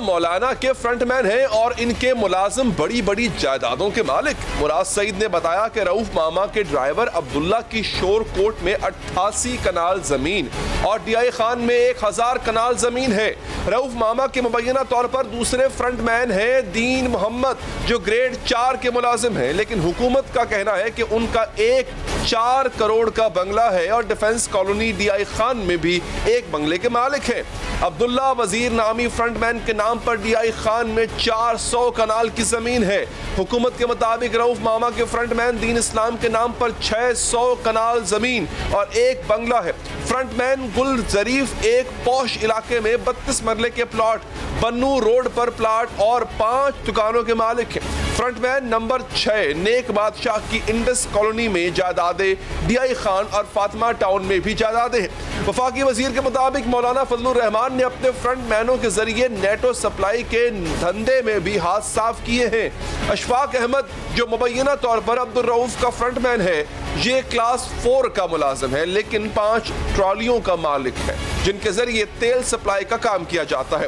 मौलाना के फ्रंटमैन है और इनके मुलाजिम बड़ी जायदादों के मालिक। मुराद सईद ने बताया कि रऊफ मामा के ड्राइवर अब्दुल्ला की शोर कोर्ट में 88 कनाल जमीन और DI खान में 1000 कनाल जमीन है। रऊफ मामा के मुबैना तौर पर दूसरे फ्रंटमैन है दीन मोहम्मद जो ग्रेड 4 के मुलाजिम है, लेकिन हुकूमत का कहना है कि उनका एक 4 करोड़ का बंगला है और डिफेंस कॉलोनी DI खान में भी एक बंगले के मालिक है। अब्दुल्ला वजीर नामी फ्रंटमैन के नाम पर DI खान में 400 कनाल की जमीन है। हुकूमत के मुताबिक रऊफ मामा के फ्रंटमैन दीन इस्लाम के नाम पर 600 कनाल जमीन और एक बंगला है। फ्रंटमैन गुल जरीफ एक पौश इलाके में 32 मरले के प्लॉट, बन्नू रोड पर प्लॉट और 5 दुकानों के मालिक है। फ्रंटमैन नंबर 6 नेक बादशाह की इंडस कॉलोनी में जायदादें DI खान और फातिमा टाउन में भी जायदादें हैं। वफाकी वजीर के मुताबिक मौलाना फजलुर रहमान ने अपने फ्रंटमैनों के जरिए नेटो सप्लाई के धंधे में भी हाथ साफ किए हैं। अशफाक अहमद जो मुबैना तौर पर अब्दुल रऊफ का फ्रंटमैन है, ये क्लास 4 का मुलाजिम है लेकिन 5 ट्रॉलियों का मालिक है जिनके जरिए तेल सप्लाई का काम किया जाता है।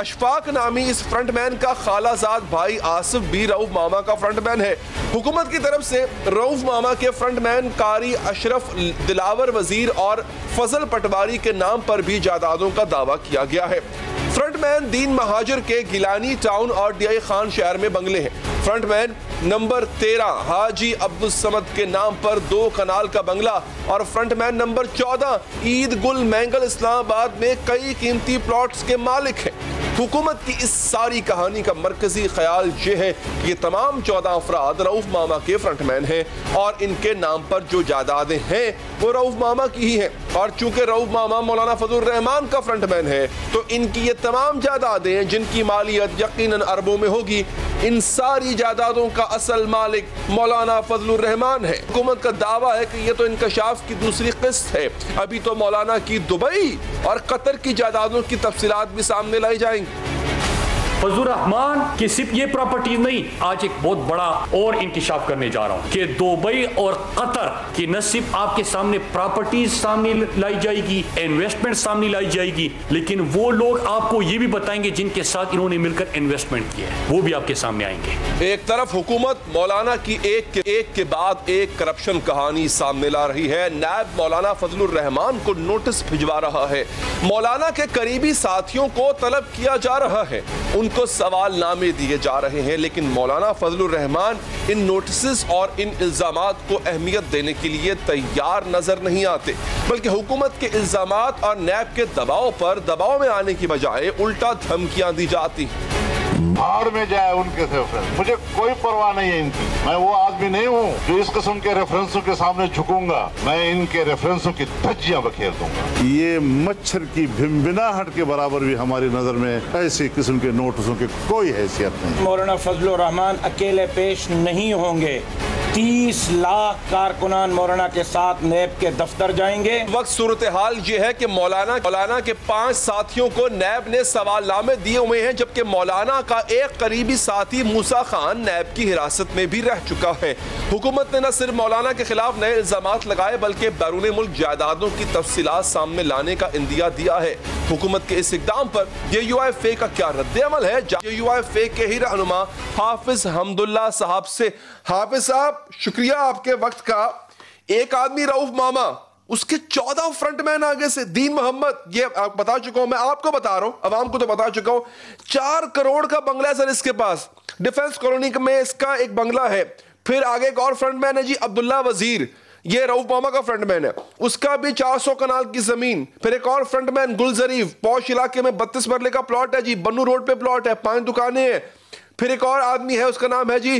अशफाक नामी इस फ्रंटमैन का खालाजाद भाई आसिफ भी रऊफ मामा का फ्रंटमैन है। हुकूमत की तरफ से रऊफ मामा के फ्रंटमैन कारी अशरफ, दिलावर वजीर और फजल पटवारी के नाम पर भी जायदादों का दावा किया गया है। फ्रंटमैन दीन महाजर के गिलानी टाउन और DI खान शहर में बंगले हैं। फ्रंटमैन नंबर 13 हाजी अब्दुल समद के नाम पर 2 कनाल का बंगला और फ्रंटमैन नंबर 14 ईद गुल मैंगल इस्लामाबाद में कई कीमती प्लॉट्स के मालिक हैं। हुकूमत की इस सारी कहानी का मरकजी ख्याल ये है कि ये तमाम 14 अफराद रऊफ मामा के फ्रंटमैन हैं और इनके नाम पर जो जायदादें हैं वो रऊफ मामा की ही हैं और चूंकि रऊफ मामा मौलाना फजलुर रहमान का फ्रंटमैन है तो इनकी ये तमाम जायदादें जिनकी मालियत यकीनन अरबों में होगी, इन सारी जायदादों का असल मालिक मौलाना फजलुर रहमान है। हुकूमत का दावा है कि ये तो इंकशाफ की दूसरी किस्त है, अभी तो मौलाना की दुबई और कतर की जायदादों की तफसीलात भी सामने लाई जाएंगी। फजलुर रहमान की सिर्फ ये प्रॉपर्टीज नहीं, आज एक बहुत बड़ा और इंकशाफ करने जा रहा हूँ कि दुबई और कतर की न सिर्फ आपके सामने प्रॉपर्टीज सामने लाई जाएगी, इन्वेस्टमेंट सामने लाई जाएगी, लेकिन वो लोग आपको ये भी बताएंगे जिनके साथ इन्होंने मिलकर इन्वेस्टमेंट किया है, वो भी आपके सामने आएंगे। एक तरफ हुकूमत मौलाना की एक के बाद एक करप्शन कहानी सामने ला रही है। नैब मौलाना फजलुर रहमान को नोटिस भिजवा रहा है, मौलाना के करीबी साथियों को तलब किया जा रहा है, उनको सवालनामे दिए जा रहे हैं, लेकिन मौलाना फजलुर रहमान इन नोटिस और इन इल्जामात को अहमियत देने के लिए तैयार नजर नहीं आते, बल्कि हुकूमत के इल्जामात और नैब के दबाव पर दबाव में आने की बजाय उल्टा धमकियां दी जाती हैं। बाहर में जाए उनके रेफरेंस, मुझे कोई परवाह नहीं है इनकी। मैं वो आदमी नहीं हूँ जो इस किस्म के रेफरेंसों के सामने झुकूंगा, मैं इनके रेफरेंसों की धज्जियां बखेर दूंगा। ये मच्छर की भिनभिनाहट के बराबर भी हमारी नजर में ऐसी किस्म के नोटिसों की कोई हैसियत नहीं। मौलाना फजलुर रहमान अकेले पेश नहीं होंगे, 30 लाख कारकुनान मौलाना के साथ नैब के दफ्तर जाएंगे। वक्त सूरत हाल ये है कि मौलाना के 5 साथियों को नैब ने सवालनामे दिए हुए हैं, जबकि मौलाना का एक करीबी साथी मूसा खान नैब की हिरासत में भी रह चुका है। हुकूमत ने न सिर्फ मौलाना के खिलाफ नए इल्जामात लगाए बल्कि बैरून मुल्क जायदादों की तफसीलात सामने लाने का इंदिया दिया है। हुकूमत के इस इकदाम पर JUIFA का क्या रद्देअमल है? JUIFA के ही रहनुमा हाफिज हमदुल्ला साहब से, हाफिज साहब शुक्रिया आपके वक्त का। एक आदमी रऊफ मामा, उसके 14 फ्रंटमैन आगे से दीन मोहम्मद, ये आप बता चुका हूं, मैं आपको बता रहा हूं, अवाम को तो बता चुका हूं। 4 करोड़ का बंगला है सर इसके पास, डिफेंस कॉलोनी में इसका एक बंगला है। फिर आगे एक और फ्रंटमैन है जी अब्दुल्ला वजीर, ये रऊफ मामा का फ्रंटमैन है, उसका भी 400 कनाल की जमीन। फिर एक और फ्रंटमैन गुलजरीफ, पौश इलाके में 32 मरले का प्लॉट है जी, बन्नू रोड पे प्लॉट है, 5 दुकानें हैं। फिर एक और आदमी है उसका नाम है जी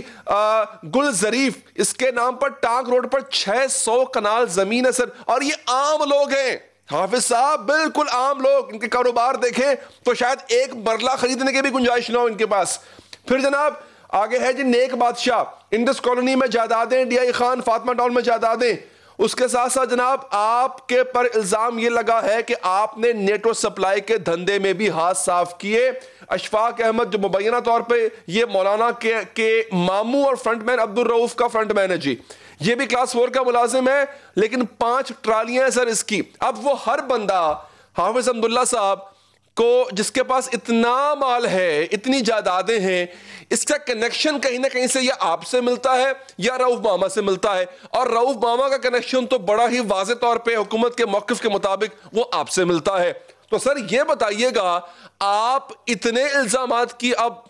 गुल जरीफ, इसके नाम पर टांग रोड पर 600 कनाल जमीन है सर। और ये आम लोग हैं हाफिज साहब, बिल्कुल आम लोग, इनके कारोबार देखें तो शायद एक मरला खरीदने की भी गुंजाइश ना हो इनके पास। फिर जनाब आगे है जी नेक बादशाह, इंडस कॉलोनी में जायदादें, DI खान फातिमा टाउन में जायदादें। उसके साथ साथ जनाब आपके पर इल्जाम ये लगा है कि आपने नेटो सप्लाई के धंधे में भी हाथ साफ किए। अशफाक अहमद जो मुबैना तौर पे ये मौलाना के मामू और फ्रंटमैन अब्दुल रऊफ का फ्रंटमैन है जी, ये भी क्लास 4 का मुलाजिम है, लेकिन 5 ट्रालियां हैं सर इसकी। अब वो हर बंदा हाफिज अहमदुल्ला साहब को जिसके पास इतना माल है, इतनी जायदादें हैं, इसका कनेक्शन कहीं ना कहीं से या आपसे मिलता है या रऊफ मामा से मिलता है। और रऊफ मामा का कनेक्शन तो बड़ा ही वाज़े तौर पे हुकूमत के मौक़िफ़ के मुताबिक वो आपसे मिलता है। तो सर ये बताइएगा, आप इतने इल्ज़ामात की अब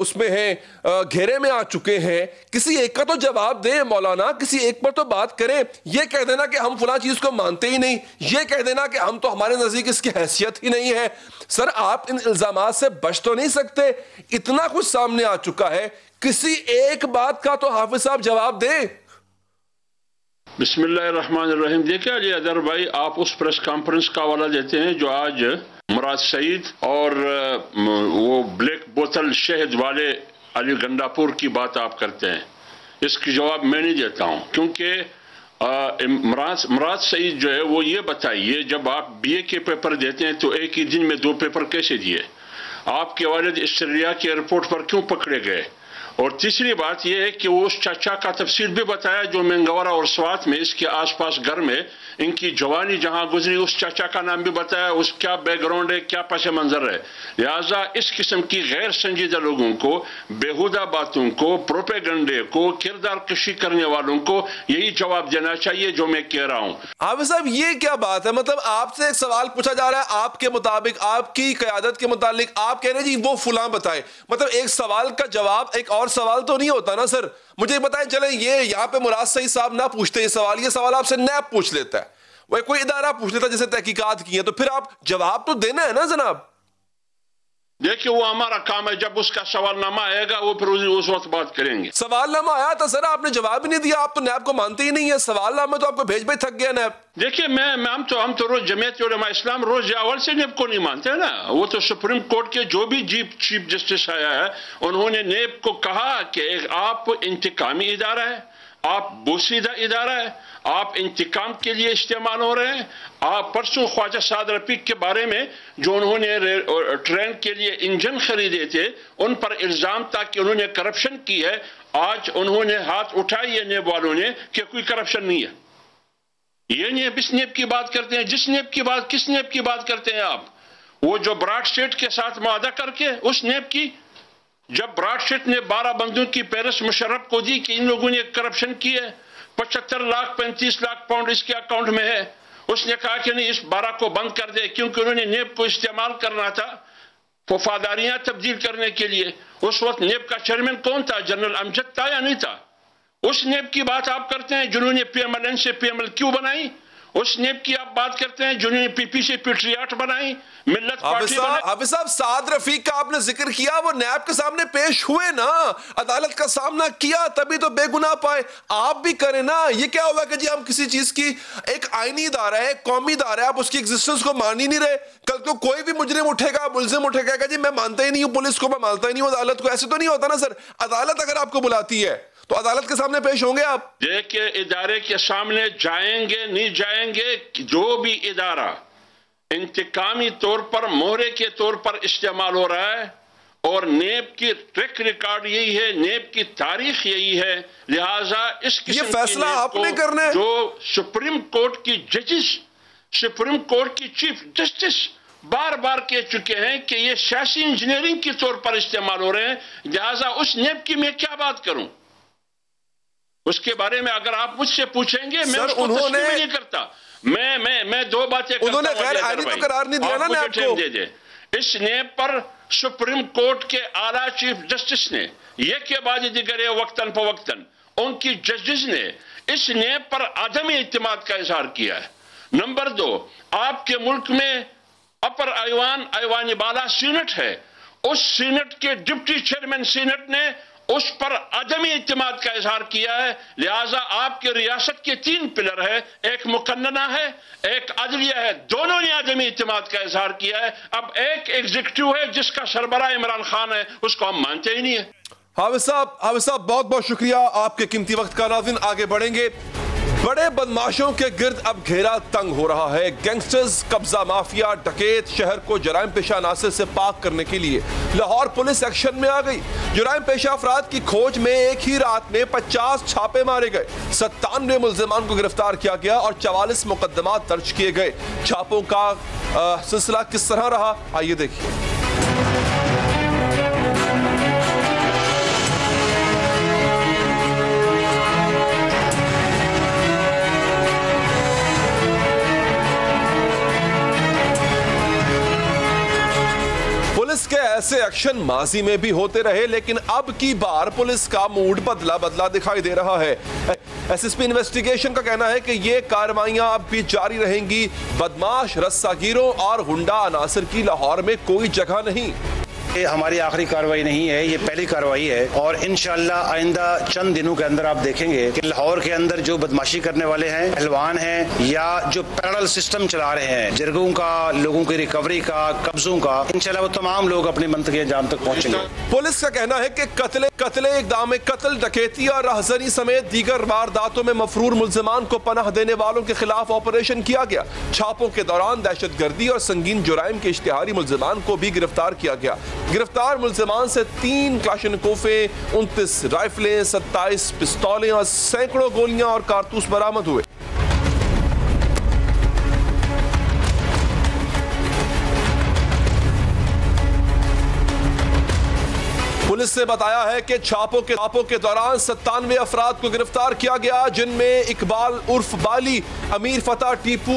उसमें हैं, घेरे में आ चुके हैं, किसी एक का तो जवाब दें मौलाना, किसी एक पर तो बात करें। ये कह देना कि हम फला चीज़ को मानते ही नहीं, ये कह देना कि हम तो हमारे नज़दीक इसकी हैसियत ही नहीं है। सर आप इन इल्ज़ामात से बच तो नहीं सकते, इतना कुछ सामने आ चुका है, किसी एक बात का तो हाफिज साहब जवाब दें। बिस्मिल्लाहिर्रहमानिर्रहीम। देखिए जी अदर भाई, आप उस प्रेस कॉन्फ्रेंस का हवाला देते हैं जो आज मुराद सईद और वो ब्लैक बोतल शहद वाले अली गंडापुर की बात आप करते हैं, इसकी जवाब मैं नहीं देता हूं, क्योंकि मुराद सईद जो है वो ये बताइए, जब आप BA के पेपर देते हैं तो एक ही दिन में 2 पेपर कैसे दिए? आपके वालिद ऑस्ट्रेलिया के एयरपोर्ट पर क्यों पकड़े गए? और तीसरी बात यह है कि वो उस चाचा का तफसील भी बताया जो मंगवारा और स्वात में इसके आसपास घर में इनकी जवानी जहां गुजरी, उस चाचा का नाम भी बताया, उस क्या बैकग्राउंड है, क्या पस मंजर है। लिहाजा इस किस्म की गैर संजीदा लोगों को, बेहुदा बातों को, प्रोपेगंडे को, किरदार कशी करने वालों को यही जवाब देना चाहिए जो मैं कह रहा हूँ। हाफिज साहब ये क्या बात है, मतलब आपसे एक सवाल पूछा जा रहा है, आपके मुताबिक, आपकी क़यादत के मुताबिक, आप कह रहे जी वो फलां बताए, मतलब एक सवाल का जवाब एक और सवाल तो नहीं होता ना सर। मुझे बताएं, चलें ये यहाँ पे मुराद सईद साहब ना पूछते ये सवाल आपसे नैब पूछ लेता है, वही कोई इदारा पूछ लेता है जैसे तहकीकात की है, तो फिर आप जवाब तो देना है ना जनाब। देखिए वो हमारा काम है, जब उसका सवालनामा आएगा वो फिर उस वक्त बात करेंगे। सवालनामा आया था सर, आपने जवाब ही नहीं दिया, आप तो नैब को मानते ही नहीं है, सवालनामा तो आपको भेज थक गया नैब। देखिए मैं हम तो रोज जमीयत उलेमा इस्लाम रोज अवल से नैब को नहीं मानते है ना, वो तो सुप्रीम कोर्ट के जो भी चीफ जस्टिस आया है उन्होंने नैब को कहा कि आप इंतकामी इदारा है, आप बोसीदा इदारा है, आप इंतकाम के लिए इस्तेमाल हो रहे हैं। आप परसों ख्वाजा साद रफीक के बारे में जो उन्होंने ट्रेन के लिए इंजन खरीदे थे उन पर इल्ज़ाम था कि उन्होंने करप्शन की है, आज उन्होंने हाथ उठाए ये नेब वालों ने कि कोई करप्शन नहीं है। ये नेब इस नेब की बात करते हैं, जिस नेब की बात, किस नेब की बात करते हैं आप? वो जो ब्रॉडशीट के साथ मुआहदा करके उस नेब की, जब ब्रॉडशीट ने 12 बंदूक की पेरस मुशर्रफ को दी कि इन लोगों ने करप्शन की है, 75 लाख 35 लाख पाउंड इसके अकाउंट में है, उसने कहा कि नहीं इस 12 को बंद कर दे क्योंकि उन्होंने नेब को इस्तेमाल करना था वफादारियां तब्दील करने के लिए। उस वक्त नेब का चेयरमैन कौन था, जनरल अमजद था या नहीं था? उस नेब की बात आप करते हैं जिन्होंने PML-N से PML-Q बनाई, उस नेब की आप बात करते हैं जिन्होंने PP से पेट्रियाट बनाई, मिल्लत पार्टी बनाई। हाफिज साहब साद रफीक का आपने जिक्र किया, वो नैब के सामने पेश हुए ना, अदालत का सामना किया, तभी तो बेगुनाह पाए। आप भी करें ना, ये क्या हुआ कि जी हम किसी चीज की, एक आईनी इदारा है, कौमी इदारा है, आप उसकी एग्जिस्टेंस को मान ही नहीं रहे। कल को कोई भी मुजरिम उठेगा, मुलजिम उठेगा जी मैं मानता ही नहीं हूँ पुलिस को, मैं मानता ही नहीं हूँ अदालत को, ऐसे तो नहीं होता ना सर। अदालत अगर आपको बुलाती है तो अदालत के सामने पेश होंगे आप? जे के इदारे के सामने जाएंगे नहीं जाएंगे, जो भी इदारा इंतकामी तौर पर मोहरे के तौर पर इस्तेमाल हो रहा है और नेब की ट्रैक रिकॉर्ड यही है, नेब की तारीख यही है, लिहाजा इस किस्म का फैसला आपने करना है। जो सुप्रीम कोर्ट की जजिस, सुप्रीम कोर्ट की चीफ जस्टिस बार बार कह चुके हैं कि ये सियासी इंजीनियरिंग के तौर पर इस्तेमाल हो रहे हैं, लिहाजा उस नेब की मैं क्या बात करूं। उसके बारे में अगर आप मुझसे पूछेंगे मैं उसको तस्लीम नहीं करता। मैं दो बातें करता हूं, करार नहीं दिया ना आपको। इस नेब पर सुप्रीम कोर्ट के आला चीफ जस्टिस ने ये के बाद दिगरे वक्तन फवक्तन उनकी जजिस ने इस नेब पर आदम इत्मीनान का इजहार किया है। नंबर दो, आपके मुल्क में अपर आईवान, आईवान बाला सीनेट है, उस सीनेट के डिप्टी चेयरमैन सीनेट ने उस पर अदम इत्मीनान का इजहार किया है। लिहाजा आपके रियासत के तीन पिलर है, एक मुकन्नना है, एक अदलिया है, दोनों ने अदम इत्मीनान का इजहार किया है। अब एक एग्जीक्यूटिव है जिसका सरबरा इमरान खान है, उसको हम मानते ही नहीं है। हाफिज साहब बहुत बहुत शुक्रिया आपके कीमती वक्त का। नाज़रीन आगे बढ़ेंगे। बड़े बदमाशों के गिर्द अब घेरा तंग हो रहा है। गैंगस्टर्स, कब्जा माफिया, डकैत शहर को जराइम पेशा अनासर से पाक करने के लिए लाहौर पुलिस एक्शन में आ गई। जराइम पेशा अफराद की खोज में एक ही रात में 50 छापे मारे गए, 97 मुलजमान को गिरफ्तार किया गया और 44 मुकदमा दर्ज किए गए। छापों का सिलसिला किस तरह रहा, आइए देखिए। इसके ऐसे एक्शन माजी में भी होते रहे, लेकिन अब की बार पुलिस का मूड बदला दिखाई दे रहा है। एसएसपी इन्वेस्टिगेशन का कहना है कि ये कार्रवाइयां अब भी जारी रहेंगी। बदमाश, रस्सागिरों और हुंडा अनासर की लाहौर में कोई जगह नहीं। ये हमारी आखिरी कार्रवाई नहीं है, ये पहली कार्रवाई है और इंशाल्लाह आइंदा चंद दिनों के अंदर आप देखेंगे कि लाहौर के अंदर जो बदमाशी करने वाले हैं, पहलवान हैं या जो पैरेलल सिस्टम चला रहे हैं जिरगों का, लोगों की रिकवरी का, कब्जों का, इंशाल्लाह वो तमाम लोग अपने मंतके अंजाम तक पहुँचेंगे। पुलिस का कहना है कि कत्ले इक़दाम, कत्ल, डकैती और रहजनी समेत दीगर वारदातों में मफरूर मुलजमान को पनाह देने वालों के खिलाफ ऑपरेशन किया गया। छापों के दौरान दहशत गर्दी और संगीन जुराइम के इश्तिहारी मुलजमान को भी गिरफ्तार किया गया। गिरफ्तार मुलजमान से 3 क्लाशनकोफे, 29 राइफलें, 27 पिस्तौलें और सैकड़ों गोलियां और कारतूस बरामद हुए। पुलिस से बताया है कि छापों के दौरान 97 अफराद को गिरफ्तार किया गया, जिनमें इकबाल उर्फ बाली, अमीर फतेह, टीपू,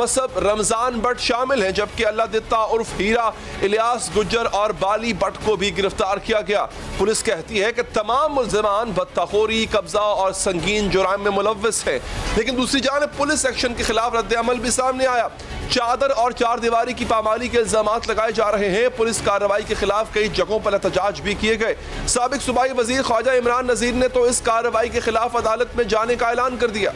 मसब, रमजान बट शामिल हैं, जबकि अल्लाह दित्ता उर्फ हीरा, इलियास गुज्जर और बाली बट को भी गिरफ्तार किया गया। पुलिस कहती है कि तमाम मुलजमान बदतखोरी, कब्जा और संगीन जुराम में मुलव्वस है। लेकिन दूसरी जानब पुलिस एक्शन के खिलाफ रद्दअमल भी सामने आया। चादर और चारदीवारी की पामाली के इल्जामात लगाए जा रहे हैं। पुलिस कार्रवाई के खिलाफ कई जगहों पर एहतजाज भी किए गए। साबिक सूबाई वजीर ख्वाजा इमरान नजीर ने तो इस कार्रवाई के खिलाफ अदालत में जाने का ऐलान कर दिया।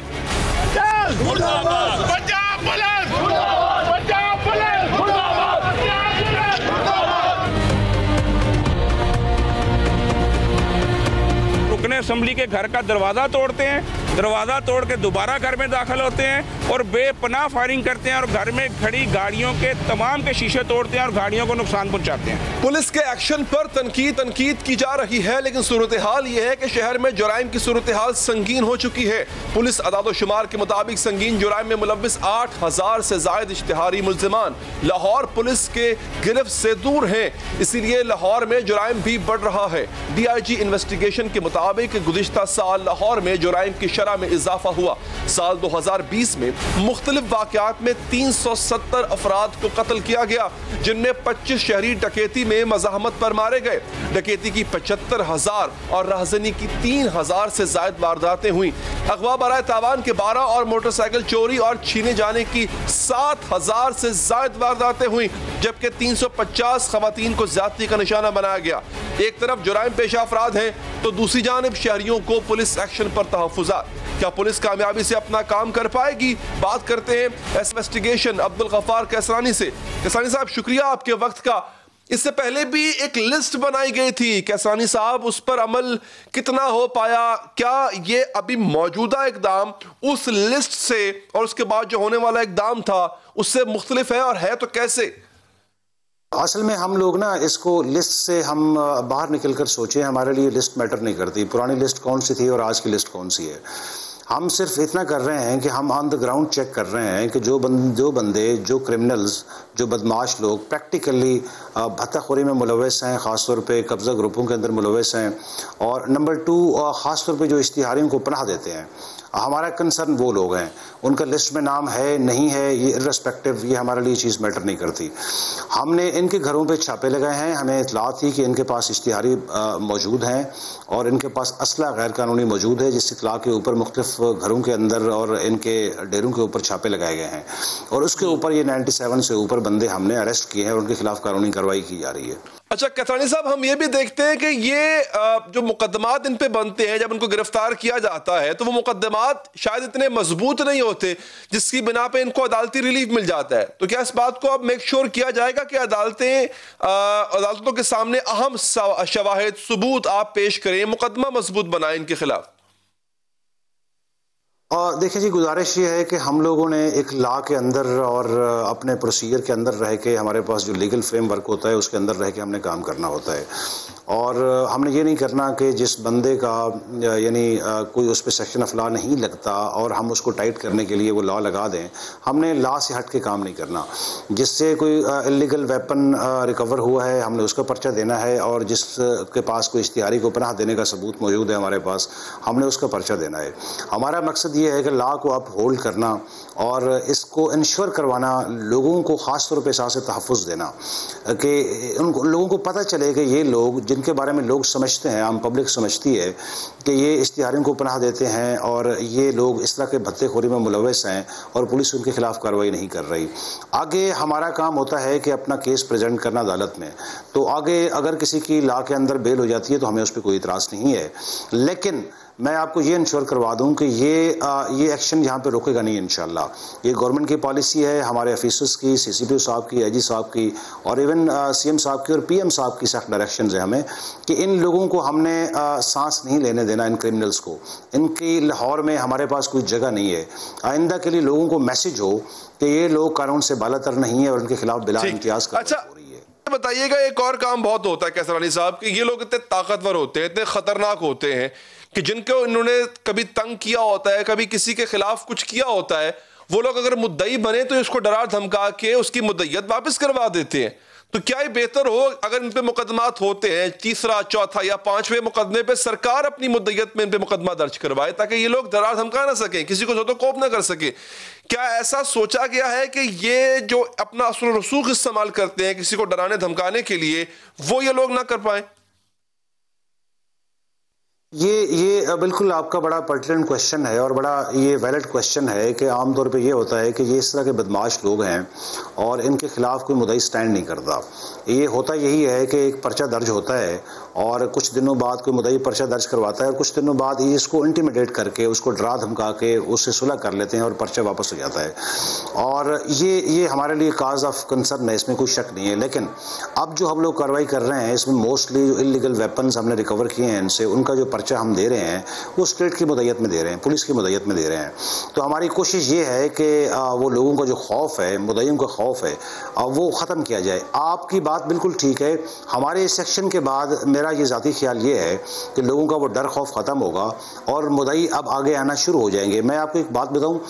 रुकने असेंबली के घर का दरवाजा तोड़ते हैं, दरवाजा तोड़ के दोबारा घर में दाखिल होते हैं और बेपनाह फायरिंग करते हैं और घर में खड़ी गाड़ियों के तमाम के शीशे तोड़ते हैं और गाड़ियों को नुकसान पहुंचाते हैं। पुलिस के एक्शन पर तनकीद की जा रही है, लेकिन सूरत हाल यह है कि शहर में जुराइम की सूरत हाल संगीन हो चुकी है। पुलिस अदाद शुमार के मुताबिक संगीन जुराइम में मुलव्वस 8,000 से ज्यादा इश्तिहारी मुलजमान लाहौर पुलिस के गिरफ्त से दूर है, इसीलिए लाहौर में जुराइम भी बढ़ रहा है। DIG इन्वेस्टिगेशन के मुताबिक गुज़िश्ता साल लाहौर में जुराइम की में इजाफा हुआ। साल 2020 में मुख्तलिफ वाक़यात में 370 अफराद को कत्ल किया गया, जिनमें 25 शहरी डकैती में मज़ाहमत पर मारे गए। डकैती की 75,000 और रहजनी की 3,000 से ज़ायद वारदातें हुई। अगवा बराए तावान के 12 और मोटरसाइकिल चोरी और छीने जाने की 7,000 से ज़ायद वारदातें हुई, जबकि 350 खवातीन को ज़्यादती का निशाना बनाया गया। एक तरफ जुराइम पेशा अफराद हैं तो दूसरी जानिब शहरियों को पुलिस एक्शन पर तहफ़्फ़ुज़ात। क्या पुलिस कामयाबी से अपना काम कर पाएगी? बात करते हैं इन्वेस्टिगेशन अब्दुल गफ्फार कैसरानी से। कैसरानी साहब, शुक्रिया आपके वक्त का। इससे पहले भी एक लिस्ट बनाई गई थी कि सानी साहब उस पर अमल कितना हो पाया, क्या ये अभी मौजूदा इकदाम उस लिस्ट से और उसके बाद जो होने वाला इकदाम था उससे मुख्तलिफ है, और है तो कैसे? असल में हम लोग ना इसको लिस्ट से हम बाहर निकल कर सोचें, हमारे लिए लिस्ट मैटर नहीं करती, पुरानी लिस्ट कौन सी थी और आज की लिस्ट कौन सी है। हम सिर्फ इतना कर रहे हैं कि हम ऑन द ग्राउंड चेक कर रहे हैं कि जो बंदे जो क्रिमिनल्स, जो बदमाश लोग प्रैक्टिकली भत्ताखोरी में मुलविस हैं, ख़ास तौर पे कब्ज़ा ग्रुपों के अंदर मुलविस हैं, और नंबर टू ख़ास तौर पे जो इश्तिहारियों को पनाह देते हैं, हमारा कंसर्न वो लोग हैं। उनका लिस्ट में नाम है नहीं है, ये इर्रेस्पेक्टिव, ये हमारे लिए चीज़ मैटर नहीं करती। हमने इनके घरों पे छापे लगाए हैं, हमें इतला थी कि इनके पास इश्तिहारी मौजूद हैं और इनके पास असला गैर कानूनी मौजूद है, जिस इतला के ऊपर मुख्तलिफ घरों के अंदर और इनके डेरों के ऊपर छापे लगाए गए हैं, और उसके ऊपर ये 97 से ऊपर बंदे हमने अरेस्ट किए हैं और उनके खिलाफ कानूनी कार्रवाई की जा रही है। अच्छा कतानी साहब, हम ये भी देखते हैं कि ये जो मुकदमात इन पे बनते हैं जब इनको गिरफ्तार किया जाता है तो वो मुकदमात शायद इतने मजबूत नहीं होते जिसकी बिना पे इनको अदालती रिलीफ मिल जाता है, तो क्या इस बात को अब मेक श्योर किया जाएगा कि अदालतों के सामने अहम शवाहिद सबूत आप पेश करें, मुकदमा मजबूत बनाए इनके खिलाफ? और देखिए जी, गुजारिश ये है कि हम लोगों ने एक लॉ के अंदर और अपने प्रोसीजर के अंदर रह के, हमारे पास जो लीगल फ्रेमवर्क होता है उसके अंदर रह के हमने काम करना होता है, और हमने ये नहीं करना कि जिस बंदे का यानी कोई उस पर सेक्शन ऑफ लॉ नहीं लगता और हम उसको टाइट करने के लिए वो लॉ लगा दें। हमने लॉ से हट के काम नहीं करना। जिससे कोई इलीगल वेपन रिकवर हुआ है हमने उसका पर्चा देना है, और जिसके पास कोई इश्तिहारी को पनाह देने का सबूत मौजूद है हमारे पास हमने उसका पर्चा देना है। हमारा मकसद ये है कि लॉ को अप होल्ड करना और इसको इंश्योर करवाना, लोगों को ख़ास तौर पर एहसास तहफ़्फ़ुज़ देना कि उन लोगों को पता चले कि ये लोग जिनके बारे में लोग समझते हैं, आम पब्लिक समझती है कि ये इश्तिहारियों को पनाह देते हैं और ये लोग इस तरह के भत्तेखोरी में मुलविस हैं और पुलिस उनके खिलाफ कार्रवाई नहीं कर रही। आगे हमारा काम होता है कि अपना केस प्रेजेंट करना अदालत में, तो आगे अगर किसी की लॉ के अंदर बेल हो जाती है तो हमें उस पर कोई इतराज़ नहीं है, लेकिन मैं आपको ये इंश्योर करवा दूं कि ये एक्शन यहाँ पे रुकेगा नहीं इंशाल्लाह। ये गवर्नमेंट की पॉलिसी है, हमारे ऑफिसर्स की, सीसीपीओ साहब की, एजी साहब की और इवन सीएम साहब की और पीएम साहब की सख्त डायरेक्शंस है हमें कि इन लोगों को हमने सांस नहीं लेने देना, इन क्रिमिनल्स को। इनकी लाहौर में हमारे पास कोई जगह नहीं है। आइंदा के लिए लोगों को मैसेज हो कि ये लोग कानून से बालातर नहीं है और इनके खिलाफ बिला इम्तियाज कार्रवाई हो रही है। बताइएगा, एक और काम बहुत होता है कैसरानी साहब कि ये लोग इतने ताकतवर होते हैं, इतने खतरनाक होते हैं कि जिनको इन्होंने कभी तंग किया होता है, कभी किसी के खिलाफ कुछ किया होता है, वो लोग अगर मुद्दई बने तो इसको डरा धमका के उसकी मुद्दईयत वापस करवा देते हैं। तो क्या ये बेहतर हो अगर इन पे मुकदमात होते हैं, तीसरा, चौथा या पांचवें मुकदमे पे सरकार अपनी मुद्दईयत में इन पे मुकदमा दर्ज करवाए ताकि ये लोग डरा धमका ना सकें, किसी को ज़्यादा कोप ना कर सके? क्या ऐसा सोचा गया है कि ये जो अपना असर रसूख इस्तेमाल करते हैं किसी को डराने धमकाने के लिए, वो ये लोग ना कर पाए? ये बिल्कुल आपका बड़ा पर्टिनेंट क्वेश्चन है और बड़ा ये वैलिड क्वेश्चन है कि आमतौर पे ये होता है कि ये इस तरह के बदमाश लोग हैं और इनके खिलाफ कोई मुद्दई स्टैंड नहीं करता। ये होता यही है कि एक पर्चा दर्ज होता है और कुछ दिनों बाद कोई मुद्दई पर्चा दर्ज करवाता है और कुछ दिनों बाद ये इसको इंटीमिडेट करके, उसको डरा धमका के उससे सुलह कर लेते हैं और पर्चा वापस हो जाता है। और ये हमारे लिए काज ऑफ कंसर्न है, इसमें कोई शक नहीं है। लेकिन अब जो हम लोग कार्रवाई कर रहे हैं इसमें मोस्टली जो इलीगल वेपन्स हमने रिकवर किए हैं इनसे, उनका जो पर्चा हम दे रहे हैं वो स्टेट की मुद्दईयत में दे रहे हैं, पुलिस की मुद्दईयत में दे रहे हैं। तो हमारी कोशिश ये है कि वो लोगों का जो खौफ है, मुद्दईयों का खौफ है, वो ख़त्म किया जाए। आपकी बात बिल्कुल ठीक है। हमारे इस सेक्शन के बाद मेरा ये ज़ाती ख्याल ये है कि लोगों का वो डर खौफ ख़त्म होगा और मुद्दई अब आगे आना शुरू हो जाएंगे। मैं आपको एक बात बताऊँ,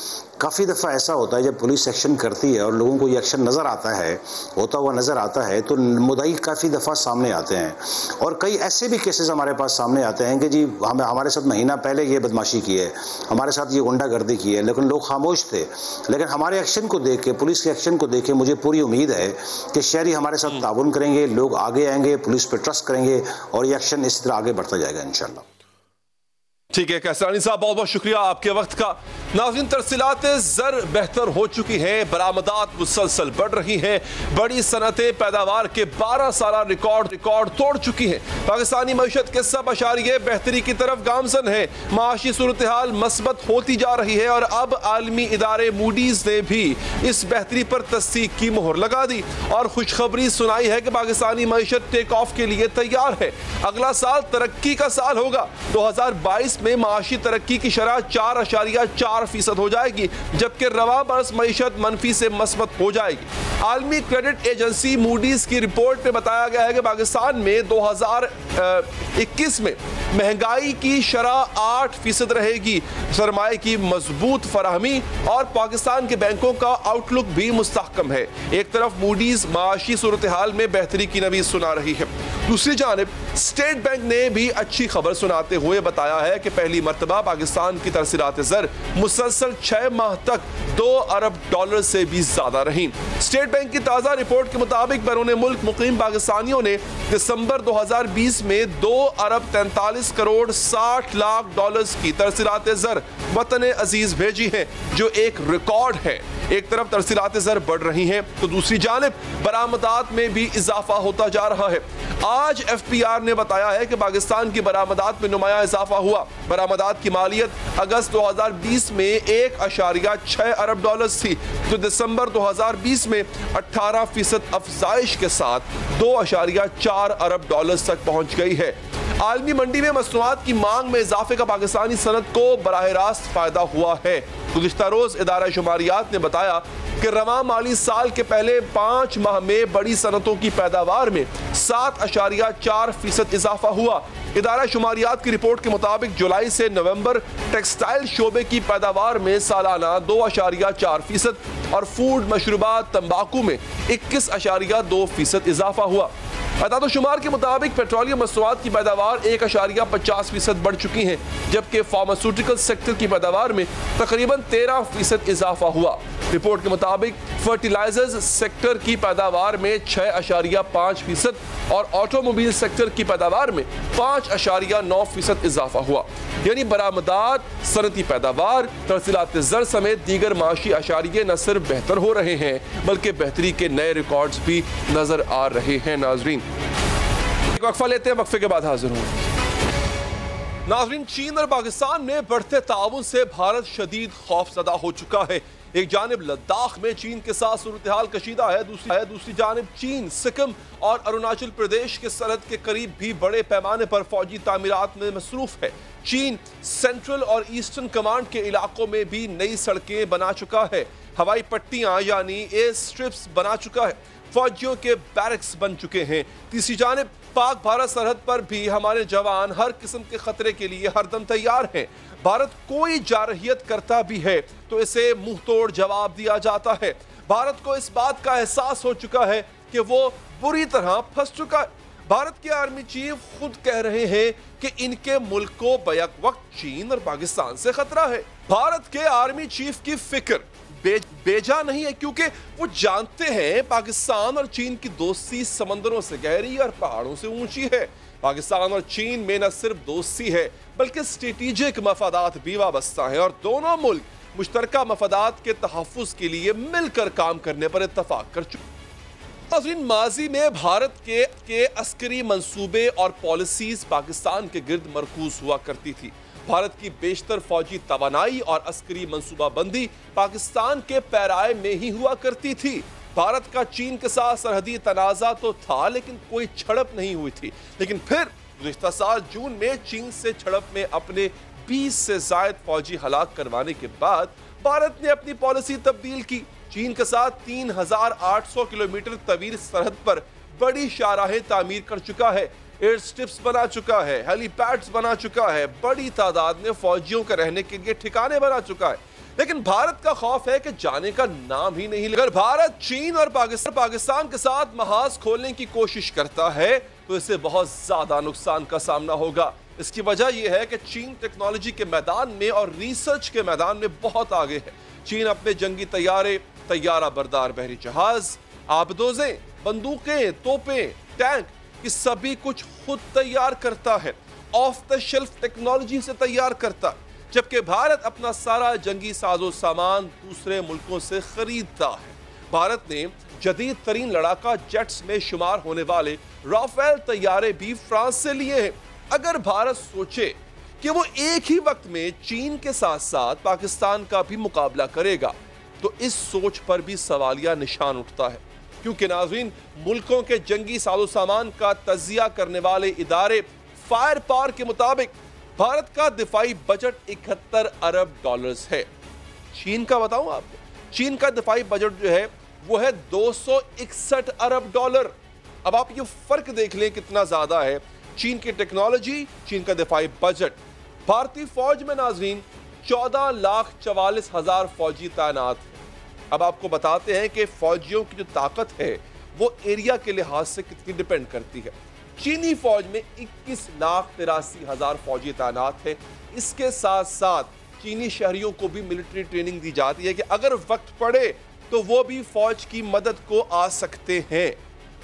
काफ़ी दफ़ा ऐसा होता है जब पुलिस एक्शन करती है और लोगों को ये एक्शन नज़र आता है, होता हुआ नज़र आता है, तो मुद्दई काफ़ी दफ़ा सामने आते हैं। और कई ऐसे भी केसेस हमारे पास सामने आते हैं कि जी हमारे साथ महीना पहले ये बदमाशी की है, हमारे साथ ये गुंडागर्दी की है, लेकिन लोग खामोश थे। लेकिन हमारे एक्शन को देख के, पुलिस के एक्शन को देख के मुझे पूरी उम्मीद है कि शहरी हमारे साथ ताउन करेंगे, लोग आगे आएंगे, पुलिस पर ट्रस्ट करेंगे और ये एक्शन इस तरह आगे बढ़ता जाएगा इंशाल्लाह। ठीक है कैसरानी साहब, बहुत बहुत शुक्रिया आपके वक्त का। नाज़रीन तरसीलात ज़र बेहतर हो चुकी हैं, बरामदात मुसलसल बढ़ रही हैं, बड़ी सनतें पैदावार के 12 साला रिकॉर्ड तोड़ चुकी हैं। पाकिस्तानी मईशत के सब अशारिये बेहतरी की तरफ गामजन है, माशी सूरत हाल मस्बत होती जा रही है और अब आलमी इदारे मूडीज़ ने भी इस बेहतरी पर तस्दीक की मोहर लगा दी और खुशखबरी सुनाई है कि पाकिस्तानी मईशत टेक ऑफ के लिए तैयार है। अगला साल तरक्की का साल होगा। 2022 में माशी तरक्की की शरह 4.4% हो जाएगी, जबकि रवा बरस मईशत मनफी से मस्बत हो जाएगी। आलमी क्रेडिट एजेंसी मूडीज की रिपोर्ट में बताया गया है कि पाकिस्तान में 2021 में महंगाई की शरह 8% रहेगी। सरमाए की मजबूत फराहमी और पाकिस्तान के बैंकों का आउटलुक भी मुस्तहकम है। एक तरफ मूडीज माशी सूरत हाल में बेहतरी की नवीज सुना रही है, दूसरी जानब स्टेट बैंक ने भी अच्छी खबर सुनाते हुए बताया है कि पहली मरतबा पाकिस्तान की तरसीलात ज़र मुसलसल 6 माह तक $2 अरब से भी ज्यादा रही। स्टेट बैंक की ताज़ा रिपोर्ट के मुताबिक बैरून मुल्क मुकीम पाकिस्तानियों ने दिसंबर 2020 में $2.43 करोड़ 60 लाख की तरसीलात ज़र वतन अजीज भेजी है, जो एक रिकॉर्ड है। एक तरफ तरसीलात ज़र बढ़ रही हैं तो दूसरी जानब बरामदात में भी इजाफा होता जा रहा है। आज FPR ने बताया है कि पाकिस्तान की बरामदात में नुमाया इजाफा हुआ। बरामदात की मालियत अगस्त 2020 में 1.6 अरब डॉलर थी, जो दिसंबर 2020 में 18% अफजाइश के साथ 2.4 अरब डॉलर तक पहुँच गई है। आलमी मंडी में मसनूआत की मांग में इजाफे का पाकिस्तानी सनत को बराह रास्त फ़ायदा हुआ है। गुज़िश्ता रोज़ इदारा शुमारियात ने बताया कि रवां माली साल के पहले 5 माह में बड़ी सनतों की पैदावार में 7.4% इजाफा हुआ। इदारा शुमारियात की रिपोर्ट के मुताबिक जुलाई से नवंबर टेक्सटाइल शोबे की पैदावार में सालाना 2.4% और फूड मशरूबात तंबाकू में 21.2% इजाफा हुआ। आदादोशुमार के मुताबिक पेट्रोलियम मसनूआत की पैदावार 1.50% बढ़ चुकी है, जबकि फार्मास्यूटिकल सेक्टर की पैदावार में तकरीबन 13% इजाफा हुआ। रिपोर्ट के मुताबिक फर्टिलाइजर्स सेक्टर की पैदावार में 6.5% और ऑटोमोबाइल सेक्टर की पैदावार में 5.9% इजाफा हुआ। यानी बरामदात, सनती पैदावार, तरसीलात ज़र समेत दीगर माशी अशारिये न सिर्फ बेहतर हो रहे हैं बल्कि बेहतरी के नए रिकॉर्ड्स भी नजर आ रहे हैं। नाजरीन एक वक्फा लेते हैं, वक्फे के बाद हाजिर होंगे। नाजरीन चीन और पाकिस्तान में बढ़ते ताउन से भारत शदीद खौफजदा हो चुका है। एक जानब लद्दाख में चीन के साथ सूरत हाल कशीदा है, दूसरी जानब चीन सिक्किम और अरुणाचल प्रदेश के सरहद के करीब भी बड़े पैमाने पर फौजी तामीरात में मसरूफ है। चीन सेंट्रल और ईस्टर्न कमांड के इलाकों में भी नई सड़कें बना चुका है, हवाई पट्टियाँ यानी एयर स्ट्रिप्स बना चुका है, फौजियों के बैरक्स बन चुके हैं। तीसरी जानब पाक भारत सरहद पर भी हमारे जवान हर किस्म के खतरे के लिए हरदम तैयार हैं। भारत कोई जारहियत करता भी है तो इसे मुंह तोड़ जवाब दिया जाता है। भारत को इस बात का एहसास हो चुका है कि वो बुरी तरह फंस चुका है। भारत के आर्मी चीफ खुद कह रहे हैं कि इनके मुल्क को बैक वक्त चीन और पाकिस्तान से खतरा है। भारत के आर्मी चीफ की फिक्र बेजा नहीं है, क्योंकि वो जानते हैं पाकिस्तान और चीन की दोस्ती समंदरों से गहरी और पहाड़ों से ऊंची है। पाकिस्तान और चीन में न सिर्फ दोस्ती है बल्कि स्ट्रेटेजिक मफादात भी वाबस्ता हैं और दोनों मुल्क मुश्तरका मफादात के तहफ़्फ़ुज़ के लिए मिलकर काम करने पर इत्तफाक कर चुके हैं। नाज़रीन माजी में भारत के अस्करी मंसूबे और पॉलिसीज़ पाकिस्तान के गिर्द मरकूज़ हुआ करती थी। भारत की बेशतर फौजी तवानाई और अस्करी मंसूबाबंदी पाकिस्तान के पैराए में ही हुआ करती थी। भारत का चीन के साथ सरहदी तनाज़ा तो था लेकिन कोई झड़प नहीं हुई थी। लेकिन फिर गुज़िश्ता साल जून में चीन से झड़प में अपने 20 से ज़ायद फौजी हलाक करवाने के बाद भारत ने अपनी पॉलिसी तब्दील की। चीन के साथ 3,800 किलोमीटर तवील सरहद पर बड़ी शाहराहें तामीर कर चुका है, एयर स्ट्रिप्स बना चुका है, हेलीपैड्स बना चुका है, बड़ी तादाद में फौजियों के रहने के लिए ठिकाने बना चुका है। लेकिन भारत का खौफ है कि जाने का नाम ही नहीं ले। अगर भारत चीन और पाकिस्तान के साथ महाज खोलने की कोशिश करता है तो इसे बहुत ज्यादा नुकसान का सामना होगा। इसकी वजह यह है कि चीन टेक्नोलॉजी के मैदान में और रिसर्च के मैदान में बहुत आगे है। चीन अपने जंगी तैयारे, तैयारा बरदार बहरी जहाज, आबदोजें, बंदूकें, तोपें, टैंक, ये सभी कुछ खुद तैयार करता है, ऑफ द शेल्फ टेक्नोलॉजी से तैयार करता है। जबकि भारत अपना सारा जंगी साजो सामान दूसरे मुल्कों से खरीदता है। भारत ने जदीद तरीन लड़ाका जेट्स में शुमार होने वाले राफेल तैयारे भी फ्रांस से लिए हैं। अगर भारत सोचे कि वो एक ही वक्त में चीन के साथ साथ पाकिस्तान का भी मुकाबला करेगा तो इस सोच पर भी सवालिया निशान उठता है, क्योंकि नाज़रीन मुल्कों के जंगी साजो सामान का तजिया करने वाले इदारे फायर पावर के मुताबिक भारत का दिफाई बजट 71 अरब डॉलर्स है। चीन का बताऊं आपको, चीन का दिफाई बजट जो है वो है 261 अरब डॉलर। अब आप ये फर्क देख लें कितना ज्यादा है। चीन की टेक्नोलॉजी, चीन का दिफाई बजट। भारतीय फौज में नाजरीन 14,44,000 फौजी तैनात हैं। अब आपको बताते हैं कि फौजियों की जो ताकत है वो एरिया के लिहाज से कितनी डिपेंड करती है। चीनी फौज में 21,83,000 फौजी तैनात हैं। इसके साथ साथ चीनी शहरियों को भी मिलिट्री ट्रेनिंग दी जाती है कि अगर वक्त पड़े तो वो भी फौज की मदद को आ सकते हैं।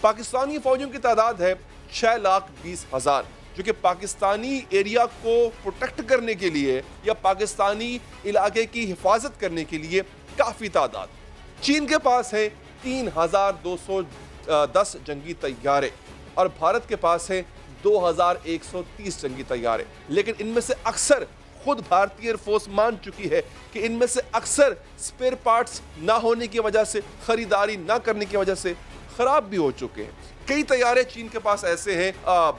पाकिस्तानी फौजियों की तादाद है 6,20,000, जो कि पाकिस्तानी एरिया को प्रोटेक्ट करने के लिए या पाकिस्तानी इलाके की हिफाजत करने के लिए काफ़ी तादाद। चीन के पास है 3,210 जंगी तैयारे और भारत के पास है 2,130 जंगी तैयारे, लेकिन इनमें से अक्सर खुद भारतीय एयरफोर्स मान चुकी है कि इनमें से अक्सर स्पेयर पार्ट्स ना होने की वजह से, खरीदारी ना करने की वजह से खराब भी हो चुके हैं। कई तैयारे चीन के पास ऐसे हैं,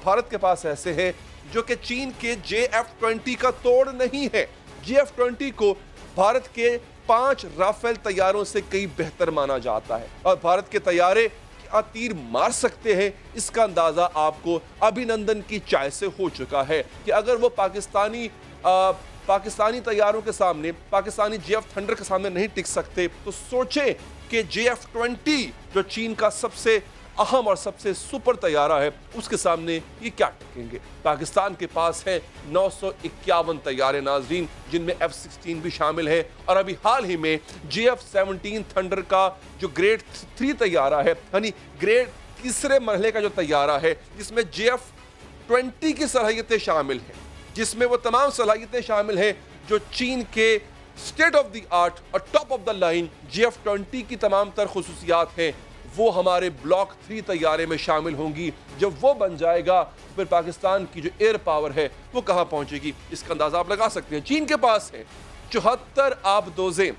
भारत के पास ऐसे हैं जो कि चीन के JF-20 का तोड़ नहीं है। JF-20 को भारत के 5 राफेल तैयारों से कई बेहतर माना जाता है और भारत के तैयारे तीर मार सकते हैं। इसका अंदाजा आपको अभिनंदन की चाय से हो चुका है कि अगर वो पाकिस्तानी तैयारों के सामने, पाकिस्तानी JF-Thunder के सामने नहीं टिक सकते तो सोचें कि JF-20 जो चीन का सबसे अहम और सबसे सुपर तैयारा है उसके सामने ये क्या टिकेंगे। पाकिस्तान के पास है 951 तैयारे नाजरीन, जिनमें F-16 भी शामिल है और अभी हाल ही में JF-17 थंडर का जो ग्रेड 3 तैयारा है, यानी ग्रेड 3 मरहले का जो तैयारा है, जिसमें JF-20 की सलाहियतें शामिल हैं, जिसमें वो तमाम सलाहियतें शामिल हैं जो चीन के स्टेट ऑफ द आर्ट और top of the line JF-20 की तमाम तर खसूसियात हैं, वो हमारे ब्लॉक 3 तैयारे में शामिल होंगी। जब वो बन जाएगा तो फिर पाकिस्तान की जो एयर पावर है वो कहाँ पहुँचेगी, इसका अंदाज़ा आप लगा सकते हैं। चीन के पास है 74 आबदोजें,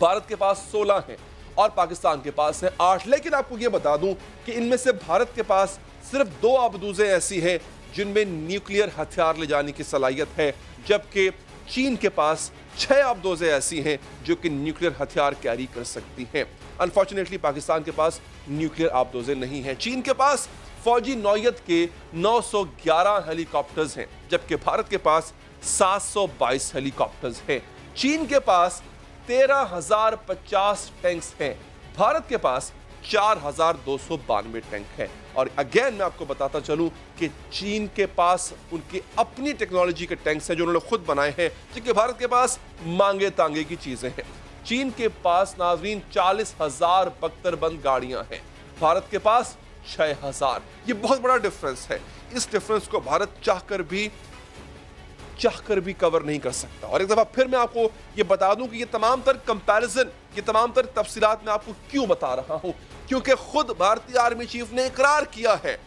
भारत के पास 16 हैं और पाकिस्तान के पास है 8। लेकिन आपको ये बता दूं कि इनमें से भारत के पास सिर्फ 2 आबदोजें ऐसी हैं जिनमें न्यूक्लियर हथियार ले जाने की सलाहियत है, जबकि चीन के पास 6 आबदोजें ऐसी हैं जो कि न्यूक्लियर हथियार कैरी कर सकती हैं। अनफॉर्चुनेटली पाकिस्तान के पास न्यूक्लियर आबदोजें नहीं हैं। चीन के पास फौजी नौयत के 911 हेलीकॉप्टर्स हैं, जबकि भारत के पास 722 हेलीकॉप्टर्स हैं। चीन के पास 13,050 टैंक्स हैं, भारत के पास 4,292 टैंक हैं। और अगेन मैं आपको बताता चलूं कि चीन के पास उनकी अपनी टेक्नोलॉजी के टैंक्स हैं जो उन्होंने खुद बनाए हैं, जबकि भारत के पास मांगे तांगे की चीज़ें हैं। चीन के पास नाजरीन 40,000 बख्तरबंद गाड़ियां हैं, भारत के पास 6,000। ये बहुत बड़ा डिफरेंस है। इस डिफरेंस को भारत चाह कर भी कवर नहीं कर सकता। और एक दफ़ा फिर मैं आपको ये बता दूं कि ये तमाम तर कंपैरिजन, ये तमाम तर तफसीलात मैं आपको क्यों बता रहा हूं, क्योंकि खुद भारतीय आर्मी चीफ ने इकरार किया है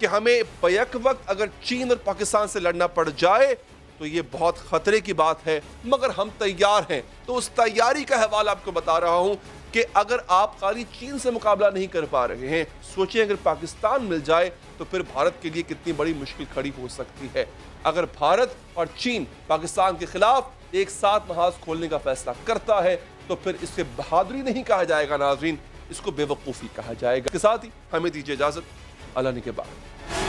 कि हमें बैक वक्त अगर चीन और पाकिस्तान से लड़ना पड़ जाए तो ये बहुत ख़तरे की बात है, मगर हम तैयार हैं। तो उस तैयारी का हवाला आपको बता रहा हूँ कि अगर आप खाली चीन से मुकाबला नहीं कर पा रहे हैं, सोचिए अगर पाकिस्तान मिल जाए तो फिर भारत के लिए कितनी बड़ी मुश्किल खड़ी हो सकती है। अगर भारत और चीन पाकिस्तान के खिलाफ एक साथ महाज खोलने का फैसला करता है तो फिर इससे बहादुरी नहीं कहा जाएगा नाजरीन, इसको बेवकूफ़ी कहा जाएगा। इसके साथ ही हमें दीजिए इजाज़त, अल्लाह ने के बाद।